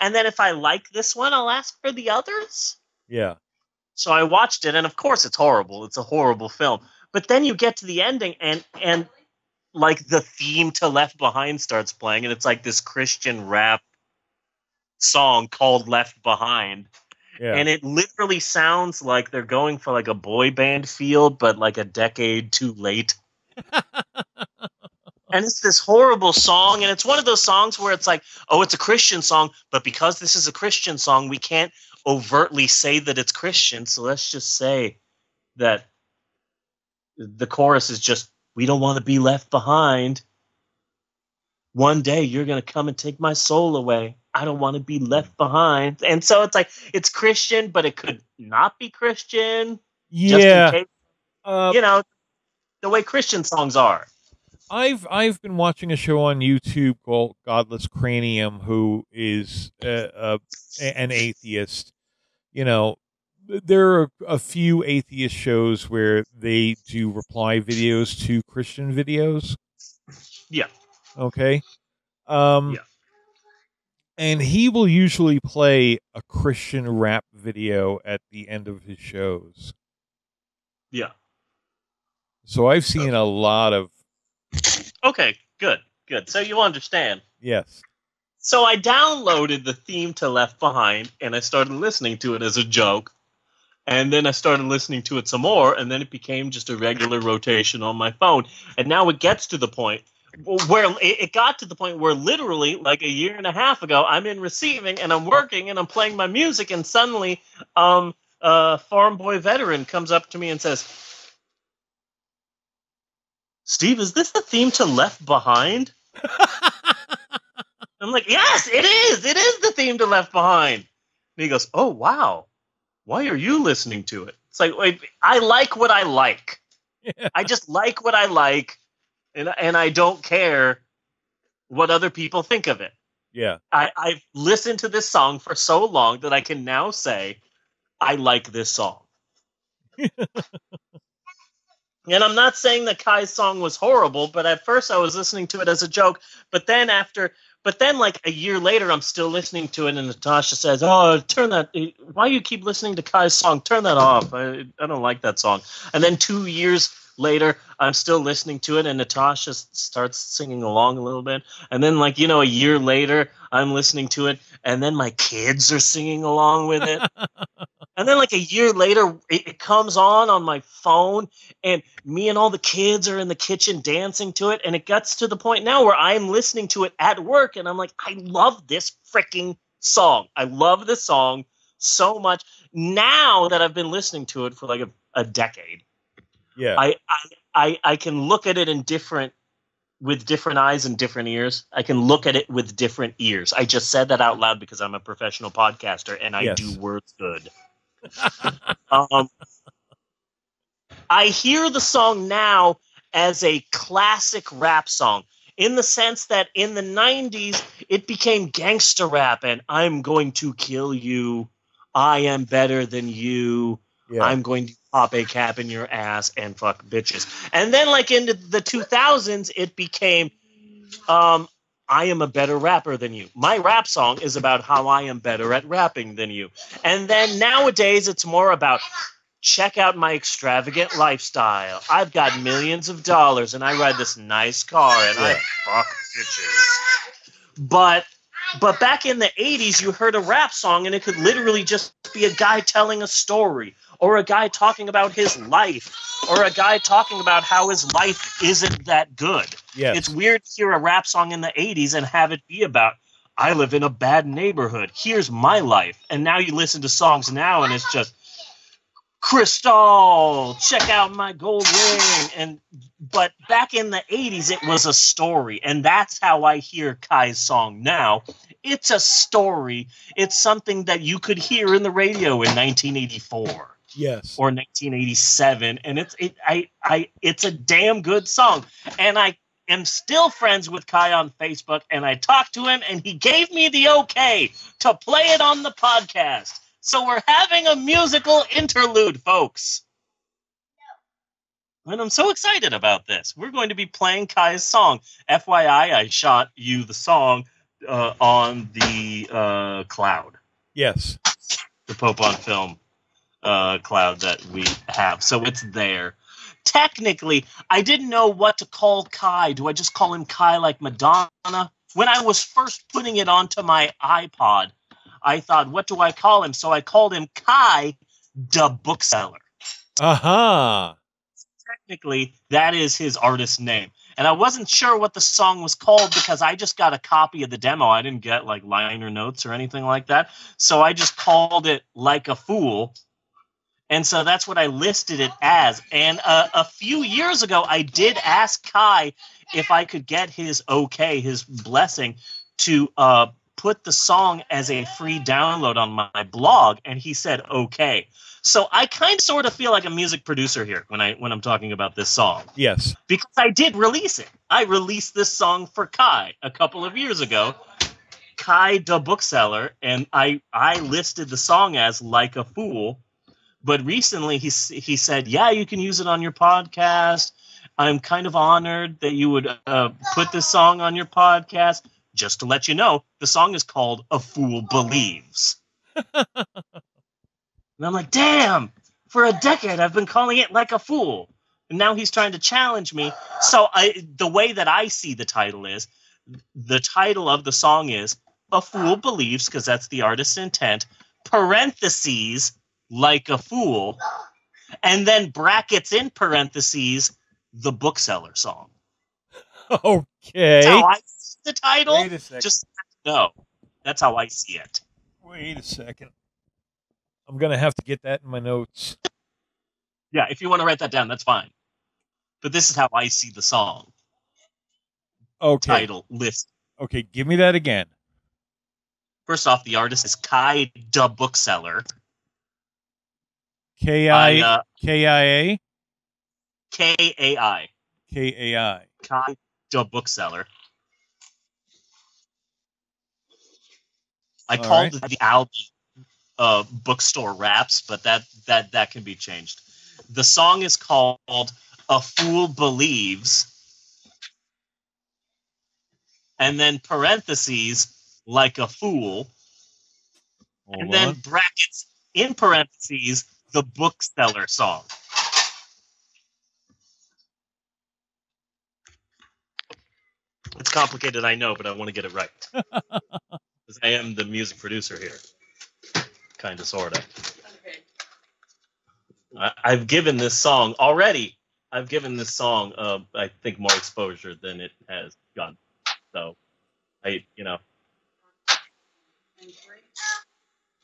And then if I like this one, I'll ask for the others. Yeah. So I watched it, and of course it's horrible. It's a horrible film. But then you get to the ending, and like the theme to Left Behind starts playing, and it's like this Christian rap song called Left Behind. Yeah. And it literally sounds like they're going for like a boy band feel, but like a decade too late. And it's this horrible song, and it's one of those songs where it's like, oh, it's a Christian song, but because this is a Christian song, we can't overtly say that it's Christian, so let's just say that the chorus is just, we don't want to be left behind. One day you're going to come and take my soul away. I don't want to be left behind. And so it's like, it's Christian, but it could not be Christian. Yeah. Just in case, you know, the way Christian songs are. I've been watching a show on YouTube called Godless Cranium, who is an atheist. You know, there are a few atheist shows where they do reply videos to Christian videos. Yeah. Okay. Yeah. And he will usually play a Christian rap video at the end of his shows. Yeah. So I've seen a lot of. Okay, good. So you understand. Yes. So I downloaded the theme to Left Behind, and I started listening to it as a joke. And then I started listening to it some more, and then it became just a regular rotation on my phone. And now it gets to the point where it got to the point where literally like a year and a half ago, I'm in receiving, and I'm working, and I'm playing my music, and suddenly a farm boy veteran comes up to me and says, Steve, is this the theme to Left Behind? I'm like, yes, it is. It is the theme to Left Behind. And he goes, oh, wow. Why are you listening to it? It's like, wait, I like what I like. Yeah. I just like what I like, and I don't care what other people think of it. Yeah, I've listened to this song for so long that I can now say I like this song. And I'm not saying that Kai's song was horrible, but at first I was listening to it as a joke. But then like a year later, I'm still listening to it. And Natasha says, oh, turn that. Why do you keep listening to Kai's song? Turn that off. I don't like that song. And then 2 years later, I'm still listening to it. And Natasha starts singing along a little bit. And then like, you know, a year later, I'm listening to it. And then my kids are singing along with it. And then like a year later, it comes on my phone, and me and all the kids are in the kitchen dancing to it. And it gets to the point now where I'm listening to it at work, and I'm like, I love this freaking song. I love this song so much now that I've been listening to it for like a decade. Yeah, I can look at it with different eyes and different ears. I can look at it with different ears. I just said that out loud because I'm a professional podcaster, and I do words good. I hear the song now as a classic rap song, in the sense that in the 90s it became gangster rap, and I'm going to kill you, I am better than you, I'm going to pop a cap in your ass and fuck bitches. And then like into the 2000s it became I am a better rapper than you. My rap song is about how I am better at rapping than you. And then nowadays it's more about check out my extravagant lifestyle. I've got millions of dollars and I ride this nice car and I fuck bitches. But But back in the 80s, you heard a rap song and it could literally just be a guy telling a story or a guy talking about his life or a guy talking about how his life isn't that good. Yes. It's weird to hear a rap song in the 80s and have it be about, I live in a bad neighborhood. Here's my life. And now you listen to songs now and it's just, Crystal, check out my gold ring. But back in the 80s, it was a story. And that's how I hear Kai's song now. It's a story. It's something that you could hear in the radio in 1984. Yes. Or 1987. And it's a damn good song. And I am still friends with Kai on Facebook. And I talked to him and he gave me the okay to play it on the podcast. So we're having a musical interlude, folks. And I'm so excited about this. We're going to be playing Kai's song. FYI, I shot you the song on the cloud. Yes. The Pope on Film cloud that we have. So it's there. Technically, I didn't know what to call Kai. Do I just call him Kai like Madonna? When I was first putting it onto my iPod, I thought, what do I call him? So I called him Kai, the Bookseller. Uh-huh. Technically, that is his artist name. And I wasn't sure what the song was called because I just got a copy of the demo. I didn't get like liner notes or anything like that. So I just called it Like a Fool. And so that's what I listed it as. And a few years ago, I did ask Kai if I could get his okay, his blessing to put the song as a free download on my blog, and he said okay. So I kind of sort of feel like a music producer here when I'm talking about this song. Yes. Because I did release it. I released this song for Kai a couple of years ago, Kai the Bookseller, and I listed the song as Like a Fool, but recently he said, yeah, you can use it on your podcast. I'm kind of honored that you would put this song on your podcast. Just to let you know, the song is called A Fool Believes. And I'm like, damn, for a decade I've been calling it Like a Fool. And now he's trying to challenge me. So the way that I see the title is, the title of the song is A Fool Believes, because that's the artist's intent, parentheses, Like a Fool, and then brackets in parentheses, the Bookseller song. Okay. So I see the title. Just no. That's how I see it. Wait a second. I'm gonna have to get that in my notes. Yeah, if you want to write that down, that's fine. But this is how I see the song. Okay. Title list. Okay, give me that again. First off, the artist is Kai the Bookseller. K-I-A? K-A-I. K-A-I. Kai the Bookseller. I called the album Bookstore Raps, but that can be changed. The song is called A Fool Believes, and then parentheses, Like a Fool, and then brackets in parentheses, the Bookseller song. It's complicated, I know, but I want to get it right. Because I am the music producer here. Kind of, sort of. Okay. I've given this song, I think, more exposure than it has gotten. So, you know.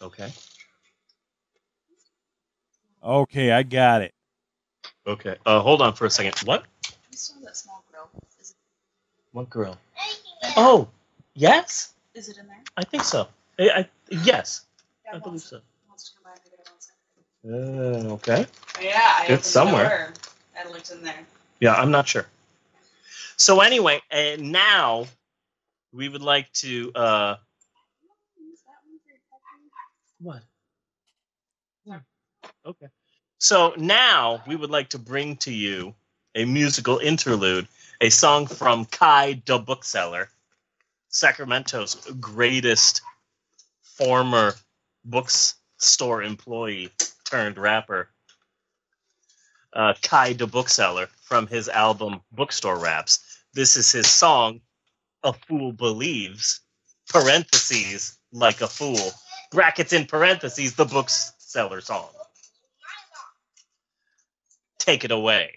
Okay. Okay, I got it. Okay. Hold on for a second. What? You saw that small girl. What girl? Oh, yes? Is it in there? I think so. Yes. Yeah, I believe so. Wants to come back again. Okay. Yeah, it's somewhere. I looked in there. Yeah, I'm not sure. So anyway, now we would like to... What? Yeah. Okay. So now we would like to bring to you a musical interlude. A song from Kai the Bookseller, Sacramento's greatest former bookstore employee turned rapper. Kai the Bookseller from his album Bookstore Raps. This is his song, A Fool Believes, parentheses, like a fool. Brackets in parentheses, the bookseller song. Take it away.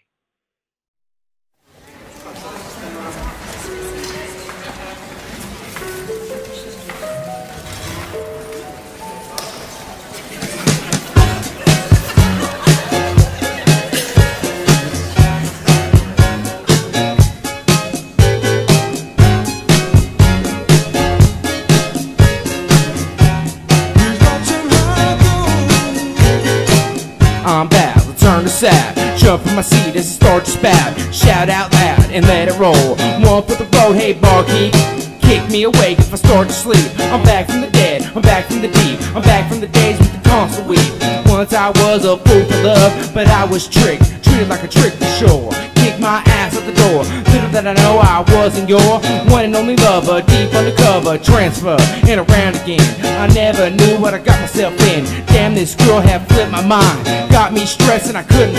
I'm bad, return to sad. Jump from my seat as it starts to spab. Shout out loud and let it roll. One for the road, hey barkeep. Kick me awake if I start to sleep. I'm back from the dead, I'm back from the deep. I'm back from the days with the constant weep. Once I was a fool for love, but I was tricked, treated like a trick for sure. Kicked my ass out the door. Little that I know I wasn't your one and only lover. Deep undercover, transfer, and around again. I never knew what I got myself in. Damn, this girl had flipped my mind. Got me stressed and I couldn't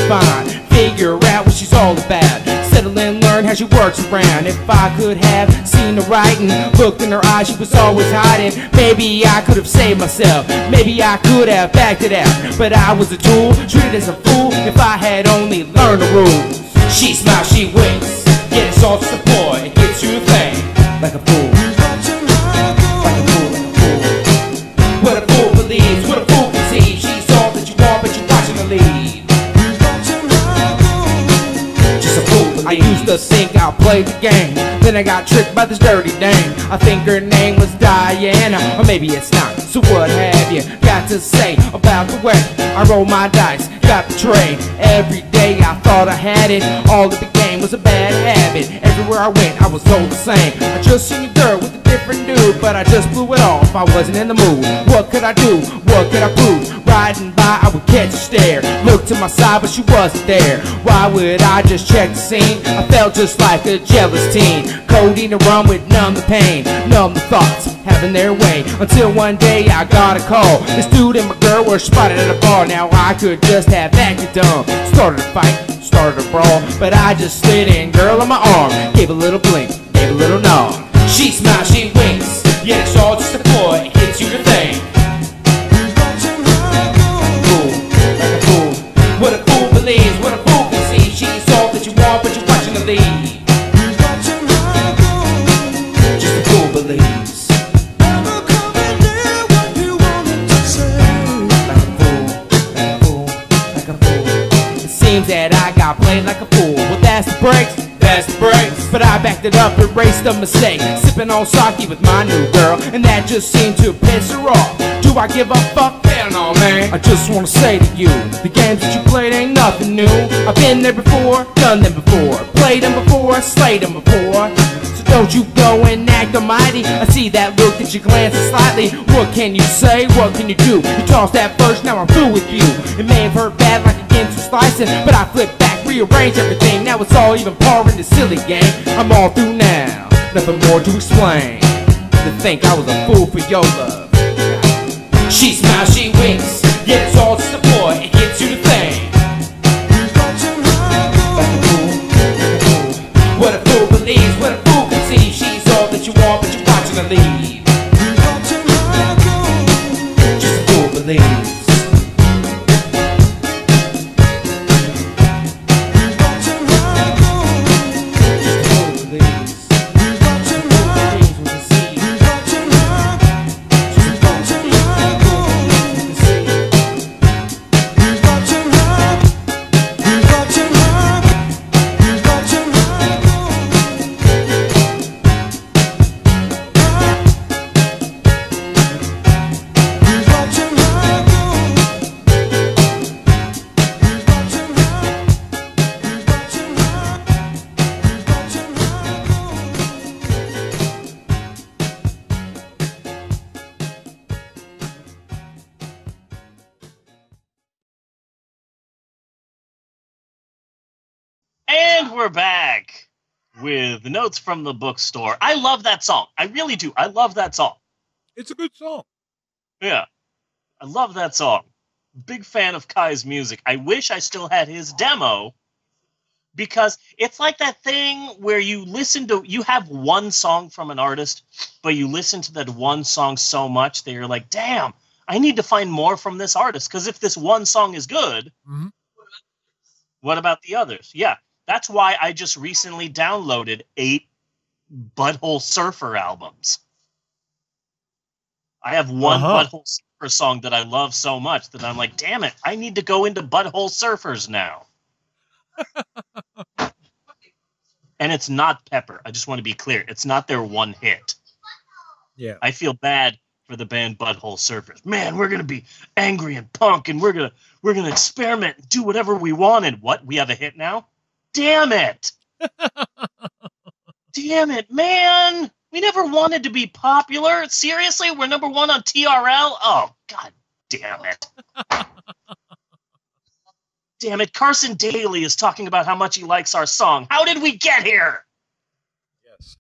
figure out what she's all about. Settle in, learn how she works around. If I could have seen the writing, looked in her eyes, she was always hiding. Maybe I could have saved myself. Maybe I could have backed it out. But I was a tool, treated as a fool. If I had only learned the rules. She smiles, she winks. Yeah, it's all just a boy. It gets you to think like a fool. Like a fool, like a fool. What a fool believes, what a fool conceives. She's all that you want, but you're watching her leave. Just a fool believes. I used to think I played the game. Then I got tricked by this dirty dame. I think her name was Diana, or maybe it's not. So what have you got to say about the way I roll my dice, got betrayed? Every day I thought I had it. All it became was a bad habit. Everywhere I went I was told the same. I just seen a girl with a different dude, but I just blew it off, I wasn't in the mood. What could I do? What could I prove? Riding by I would catch a stare. Look to my side but she wasn't there. Why would I just check the scene? I felt just like a jealous teen. Codeine to run with numb the pain. Numb the thoughts, having their way. Until one day I got a call. This dude and my girl were spotted at a bar. Now I could just have acted dumb. Started a fight, started a brawl, but I just slid in, girl on my arm. Gave a little blink, gave a little nod. She smiles, she winks. Yeah, it's all just a ploy. It gets you to think. Fool, like a fool. What a fool believes, what a fool conceives. She's all that you want, but you're watching the lead. Just a fool believes. That I got played like a fool. Well, that's the breaks, that's the breaks. But I backed it up, erased the mistake. Sipping on sake with my new girl, and that just seemed to piss her off. Do I give a fuck? Hell no, man. I just wanna say to you, the games that you played ain't nothing new. I've been there before, done them before, played them before, slayed them before. So don't you go and act almighty. I see that look that you glance slightly. What can you say? What can you do? You tossed that first, now I'm through with you. It may have hurt bad like against some slicing, but I flip back, rearrange everything. Now it's all even par in this silly game. I'm all through now, nothing more to explain. To think I was a fool for your love. She smiles, she winks. Yeah, it's all just a boy. It gets you to think. What a fool believes, what a fool conceives. She's all that you want, but you're watching her leave. Just a fool believes. We're back with Notes from the Bookstore. I love that song. I really do. I love that song. It's a good song. Yeah. I love that song. Big fan of Kai's music. I wish I still had his demo because it's like that thing where you listen to, you have one song from an artist, but you listen to that one song so much that you're like, damn, I need to find more from this artist. Because if this one song is good, mm-hmm. what about the others? Yeah. That's why I just recently downloaded 8 Butthole Surfer albums. I have one Butthole Surfer song that I love so much that I'm like, damn it, I need to go into Butthole Surfers now. And it's not Pepper. I just want to be clear. It's not their one hit. Yeah. I feel bad for the band Butthole Surfers. Man, we're going to be angry and punk, and we're going to experiment and do whatever we want. And what? We have a hit now? Damn it. Damn it, man. We never wanted to be popular. Seriously? We're number one on TRL? Oh, god damn it. Damn it. Carson Daly is talking about how much he likes our song. How did we get here? Yes.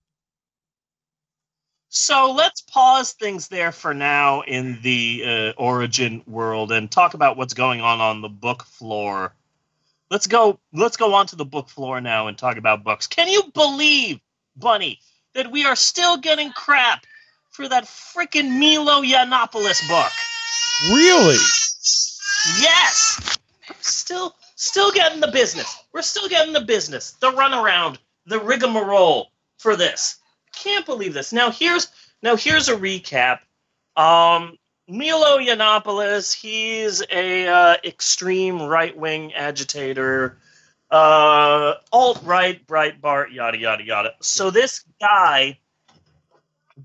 So let's pause things there for now in the origin world and talk about what's going on the book floor. Let's go on to the book floor now and talk about books. Can you believe, Bunny, that we are still getting crap for that frickin' Milo Yiannopoulos book? Really? Yes. Still getting the business. We're still getting the business. The runaround, the rigmarole for this. Can't believe this. Now here's a recap. Milo Yiannopoulos, he's a extreme right-wing agitator. Alt-right, Breitbart, yada, yada, yada. So this guy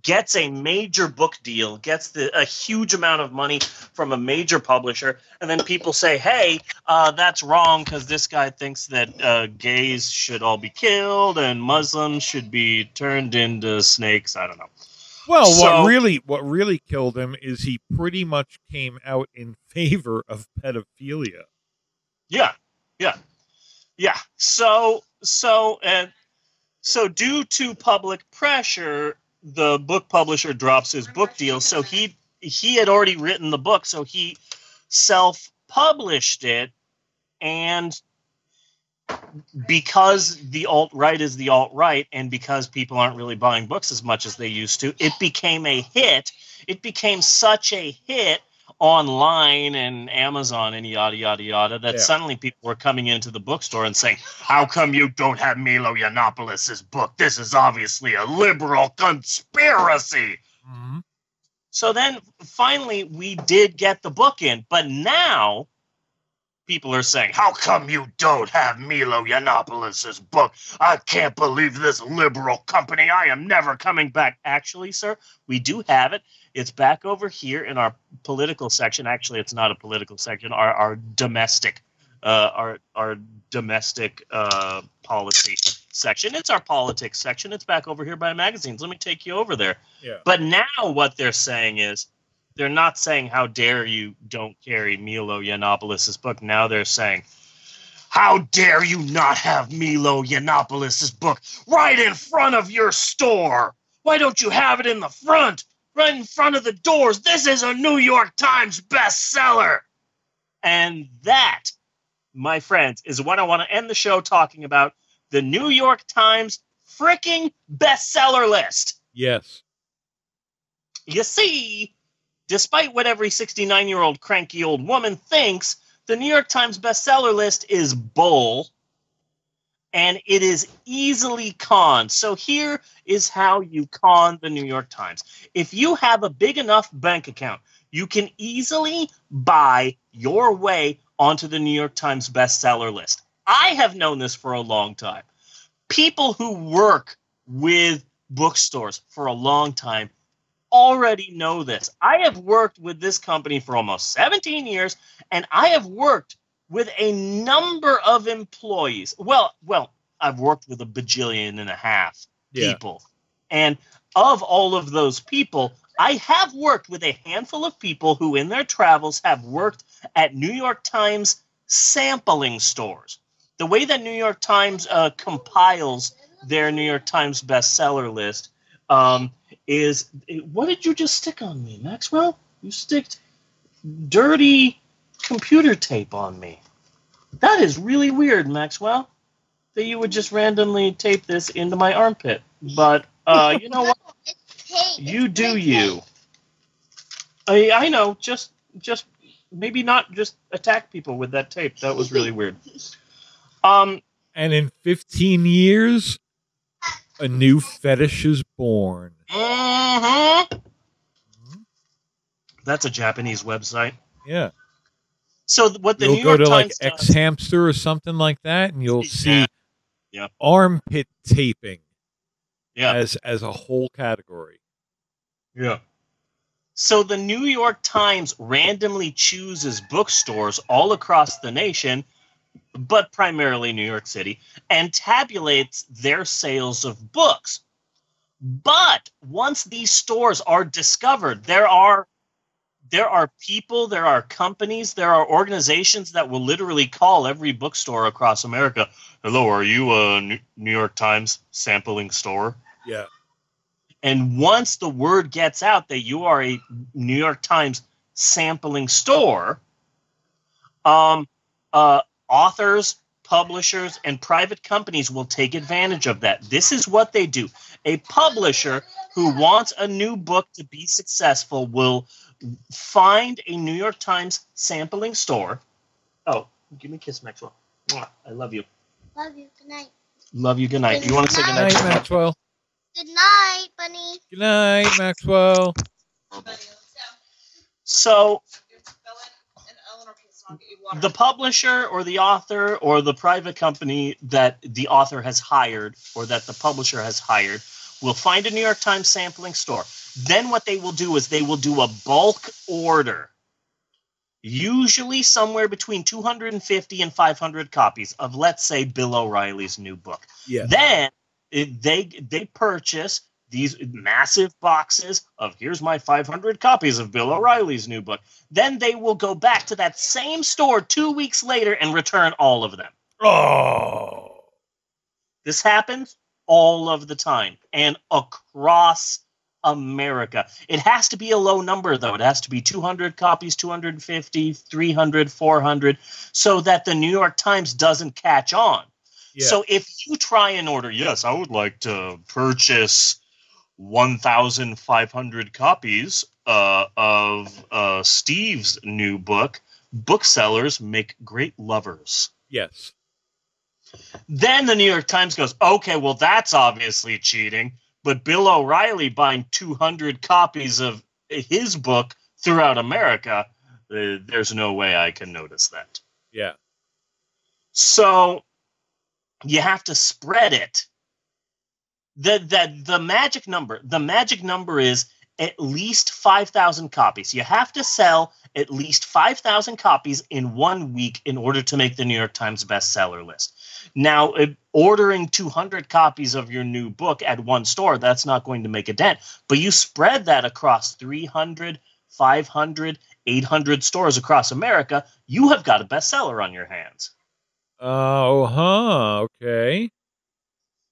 gets a major book deal, gets a huge amount of money from a major publisher, and then people say, hey, that's wrong because this guy thinks that gays should all be killed and Muslims should be turned into snakes. I don't know. Well, so, what really killed him is he pretty much came out in favor of pedophilia. Yeah, yeah. Yeah, so due to public pressure, the book publisher drops his book deal. So he had already written the book, so he self-published it, and because the alt-right is the alt-right, and because people aren't really buying books as much as they used to, it became a hit. It became such a hit online and Amazon and yada, yada, yada, that suddenly people were coming into the bookstore and saying, how come you don't have Milo Yiannopoulos' book? This is obviously a liberal conspiracy. Mm-hmm. So then finally we did get the book in, but now people are saying, how come you don't have Milo Yiannopoulos' book? I can't believe this liberal company. I am never coming back. Actually, sir, we do have it. It's back over here in our political section. Actually, it's not a political section. Our domestic policy section. It's our politics section. It's back over here by magazines. Let me take you over there. Yeah. But now what they're saying is, they're not saying how dare you don't carry Milo Yiannopoulos' book. Now they're saying, how dare you not have Milo Yiannopoulos' book right in front of your store? Why don't you have it in the front? Right in front of the doors. This is a New York Times bestseller. And that, my friends, is what I want to end the show talking about. The New York Times freaking bestseller list. Yes. You see, despite what every 69-year-old cranky old woman thinks, the New York Times bestseller list is bull. And it is easily conned. So here is how you con the New York Times. If you have a big enough bank account, you can easily buy your way onto the New York Times bestseller list. I have known this for a long time. People who work with bookstores for a long time already know this. I have worked with this company for almost 17 years, and I have worked with a number of employees. Well, I've worked with 1.5 bajillion people. And of all of those people, I have worked with a handful of people who in their travels have worked at New York Times sampling stores. The way that New York Times compiles their New York Times bestseller list is, what did you just stick on me, Maxwell? You sticked dirty computer tape on me. That is really weird, Maxwell. that you would just randomly tape this into my armpit. But you know what? You do you. I know. Just maybe not just attack people with that tape. That was really weird. And in 15 years, a new fetish is born. Mm-hmm. That's a Japanese website. Yeah. So what the New York Times like X Hamster or something like that, and you'll see armpit taping as a whole category. Yeah. So the New York Times randomly chooses bookstores all across the nation, but primarily New York City, and tabulates their sales of books. But once these stores are discovered, there are people, there are companies, there are organizations that will literally call every bookstore across America. Hello, are you a New York Times sampling store? Yeah. And once the word gets out that you are a New York Times sampling store, authors, publishers, and private companies will take advantage of that. This is what they do. A publisher who wants a new book to be successful will find a New York Times sampling store. Oh, give me a kiss, Maxwell. I love you. Love you. Good night. Love you. Good night. You want to say good night, Maxwell? Good night, Bunny. Good night, Maxwell. So the publisher or the author or the private company that the author has hired or that the publisher has hired will find a New York Times sampling store. Then what they will do is they will do a bulk order, usually somewhere between 250 and 500 copies of, let's say, Bill O'Reilly's new book. Yeah. Then they purchase these massive boxes of, here's my 500 copies of Bill O'Reilly's new book. Then they will go back to that same store 2 weeks later and return all of them. Oh. This happens all of the time and across America. It has to be a low number, though. It has to be 200 copies, 250, 300, 400, so that the New York Times doesn't catch on. Yeah. So if you try an order, yes, I would like to purchase 1,500 copies of Steve's new book, Booksellers Make Great Lovers. Yes. Then the New York Times goes, okay, well, that's obviously cheating. But Bill O'Reilly buying 200 copies of his book throughout America, there's no way I can notice that. Yeah. So you have to spread it. The magic number is at least 5,000 copies. You have to sell at least 5,000 copies in 1 week in order to make the New York Times bestseller list. Now, ordering 200 copies of your new book at one store, that's not going to make a dent. But you spread that across 300, 500, 800 stores across America, you have got a bestseller on your hands. Oh, okay.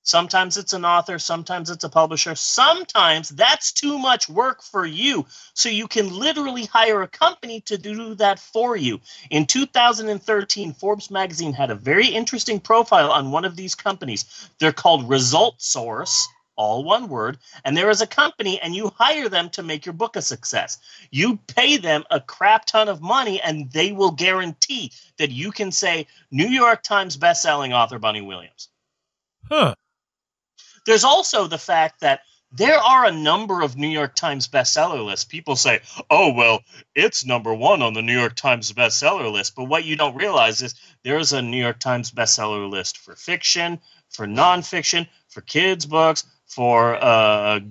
Sometimes it's an author, sometimes it's a publisher. Sometimes that's too much work for you, so you can literally hire a company to do that for you. In 2013, Forbes magazine had a very interesting profile on one of these companies. They're called Result Source, all one word, and there is a company, and you hire them to make your book a success. You pay them a crap ton of money, and they will guarantee that you can say, New York Times bestselling author Bunny Williams. Huh. There's also the fact that there are a number of New York Times bestseller lists. People say, oh, well, it's number one on the New York Times bestseller list. But what you don't realize is there's a New York Times bestseller list for fiction, for nonfiction, for kids' books, for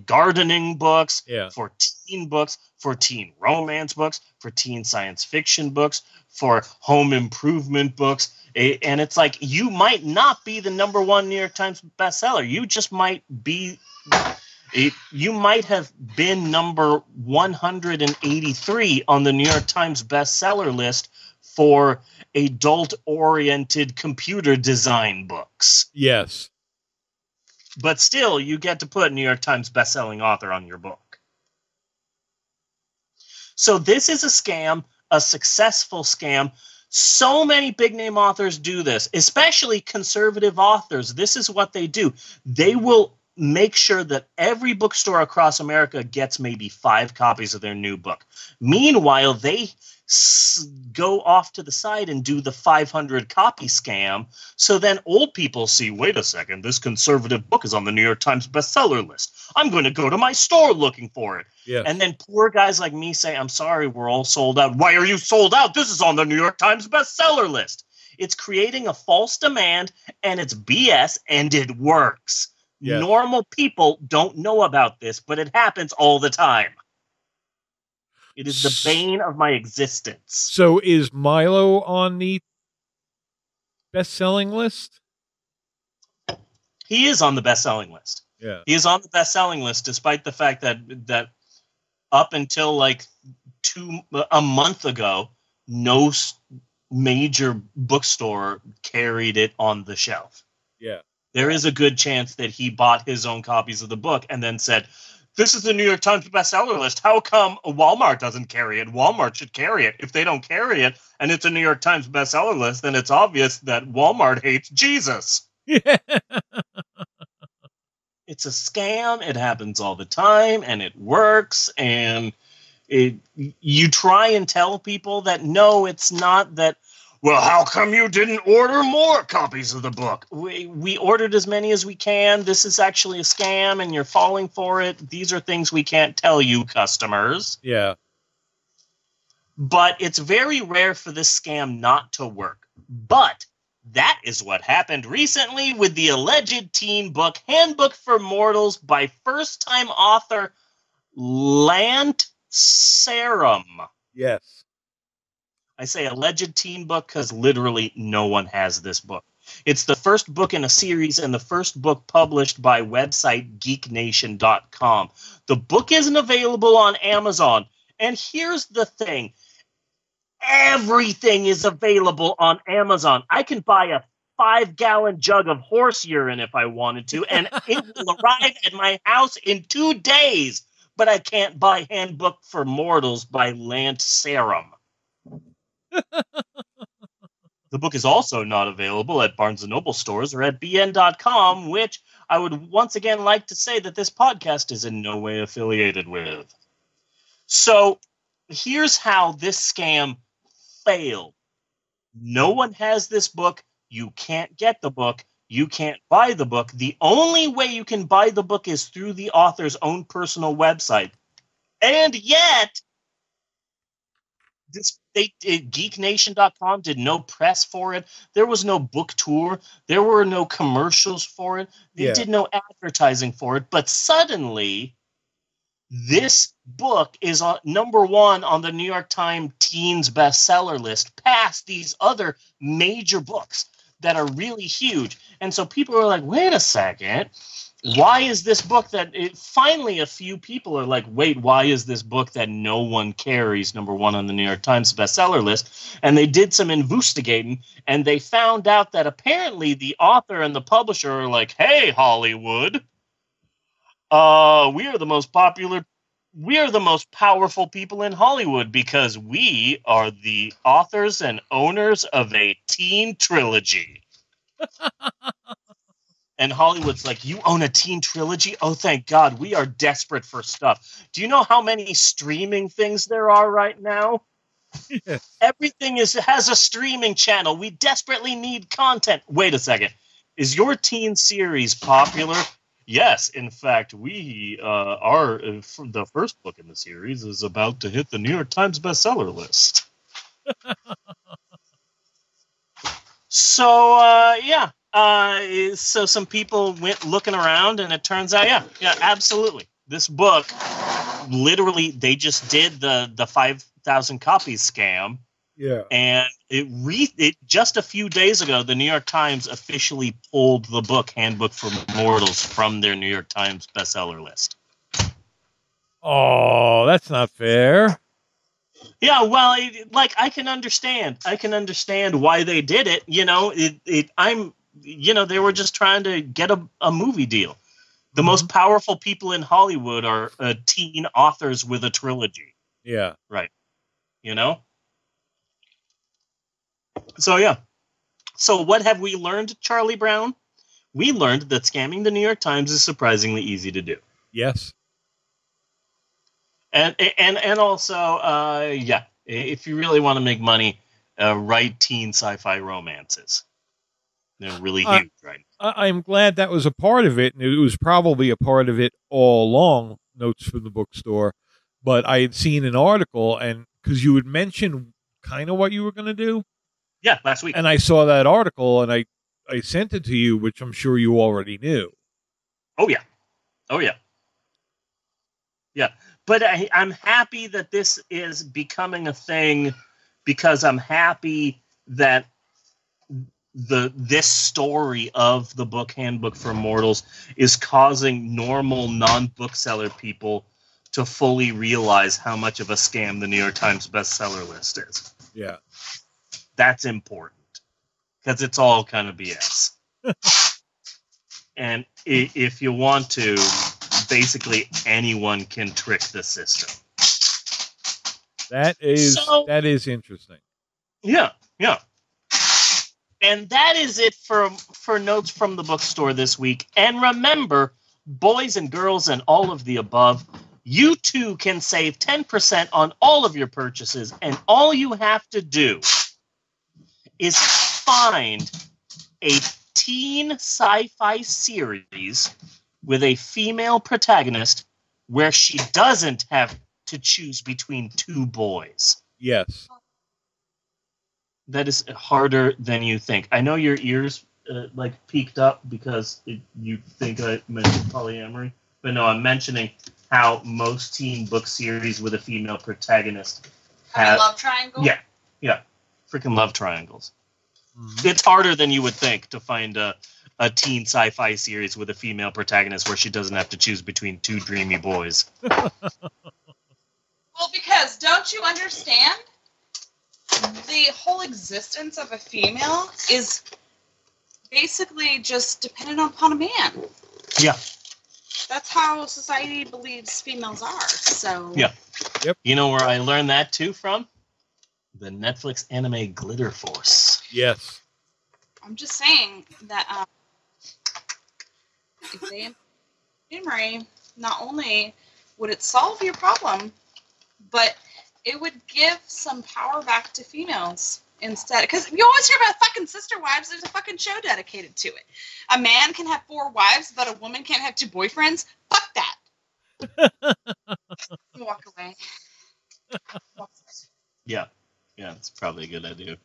gardening books, for teen books, for teen romance books, for teen science fiction books, for home improvement books. And it's like, you might not be the number one New York Times bestseller. You just might be, you might have been number 183 on the New York Times bestseller list for adult-oriented computer design books. Yes. But still, you get to put New York Times bestselling author on your book. So this is a scam, a successful scam. So many big name authors do this, especially conservative authors. This is what they do. They will make sure that every bookstore across America gets maybe 5 copies of their new book. Meanwhile, they go off to the side and do the 500 copy scam. So then old people see, wait a second, this conservative book is on the New York Times bestseller list. I'm going to go to my store looking for it. Yeah. And then poor guys like me say, I'm sorry, we're all sold out. Why are you sold out? This is on the New York Times bestseller list. It's creating a false demand, and it's BS, and it works. Yeah. Normal people don't know about this, but it happens all the time. It is the bane of my existence. So is Milo on the best-selling list? He is on the best-selling list. Yeah. He is on the best-selling list, despite the fact that up until like a month ago, no major bookstore carried it on the shelf. Yeah. There is a good chance that he bought his own copies of the book and then said, this is the New York Times bestseller list. How come Walmart doesn't carry it? Walmart should carry it. If they don't carry it and it's a New York Times bestseller list, then it's obvious that Walmart hates Jesus. Yeah. It's a scam. It happens all the time, and it works. And you try and tell people that, no, it's not that, well, how come you didn't order more copies of the book? We ordered as many as we can. This is actually a scam, and you're falling for it. These are things we can't tell you, customers. Yeah. But it's very rare for this scam not to work. But that is what happened recently with the alleged teen book Handbook for Mortals by first-time author Lant Serum. Yes. I say alleged teen book because literally no one has this book. It's the first book in a series and the first book published by website geeknation.com. The book isn't available on Amazon. And here's the thing. Everything is available on Amazon. I can buy a 5-gallon jug of horse urine if I wanted to, and it will arrive at my house in 2 days. But I can't buy Handbook for Mortals by Lant Serum. The book is also not available at Barnes & Noble stores or at BN.com, which I would once again like to say that this podcast is in no way affiliated with. So here's how this scam failed. No one has this book. You can't get the book. You can't buy the book. The only way you can buy the book is through the author's own personal website. And yet, GeekNation.com did no press for it. There was no book tour. There were no commercials for it. They did no advertising for it. But suddenly, this book is on #1 on the New York Times teens bestseller list, past these other major books that are really huge. And so people are like, wait a second. Why is this book finally a few people are like, wait, why is this book that no one carries #1 on the New York Times bestseller list? And they did some investigating, and they found out that apparently the author and the publisher are like, hey, Hollywood, we are the most powerful people in Hollywood because we are the authors and owners of a teen trilogy. And Hollywood's like, you own a teen trilogy? Oh, thank God. We are desperate for stuff. Do you know how many streaming things there are right now? Yeah. Everything has a streaming channel. We desperately need content. Wait a second. Is your teen series popular? Yes, in fact, we are. The first book in the series is about to hit the New York Times bestseller list. So, so some people went looking around, and it turns out, yeah, absolutely. This book, literally, they just did the 5,000 copies scam. Yeah, and it just a few days ago, the New York Times officially pulled the book Handbook for Mortals from their New York Times bestseller list. Oh, that's not fair. Yeah, well, I can understand why they did it. You know, they were just trying to get a movie deal. The most powerful people in Hollywood are teen authors with a trilogy. Yeah, right. You know. So, yeah. So what have we learned, Charlie Brown? We learned that scamming the New York Times is surprisingly easy to do. Yes. And also, yeah, if you really want to make money, write teen sci-fi romances. They're really huge, right? I'm glad that was a part of it, and it was probably a part of it all along, Notes from the Bookstore. But I had seen an article, and because you had mentioned kind of what you were going to do. Yeah, last week. And I saw that article, and I sent it to you, which I'm sure you already knew. Oh, yeah. Oh, yeah. Yeah. But I'm happy that this is becoming a thing, because I'm happy that this story of the book Handbook for Mortals is causing normal non-bookseller people to fully realize how much of a scam the New York Times bestseller list is. Yeah. That's important, because it's all kind of BS. And if you want to, basically anyone can trick the system. That is interesting. Yeah, yeah. And that is it for Notes from the Bookstore this week. And remember, boys and girls and all of the above, you too can save 10% on all of your purchases. And all you have to do is find a teen sci-fi series with a female protagonist where she doesn't have to choose between two boys. Yes. That is harder than you think. I know your ears like peaked up because you think I mentioned polyamory, but no, I'm mentioning how most teen book series with a female protagonist have a love triangle. Yeah, yeah, freaking love triangles. Mm-hmm. It's harder than you would think to find a teen sci-fi series with a female protagonist where she doesn't have to choose between two dreamy boys. Well, because don't you understand? The whole existence of a female is basically just dependent upon a man. Yeah. That's how society believes females are. So. Yeah. Yep. You know where I learned that too from? The Netflix anime Glitter Force. Yes. I'm just saying that if they memory, not only would it solve your problem, but it would give some power back to females instead. Because you always hear about fucking sister wives. There's a fucking show dedicated to it. A man can have 4 wives, but a woman can't have 2 boyfriends. Fuck that. Walk away. Yeah. Yeah, it's probably a good idea.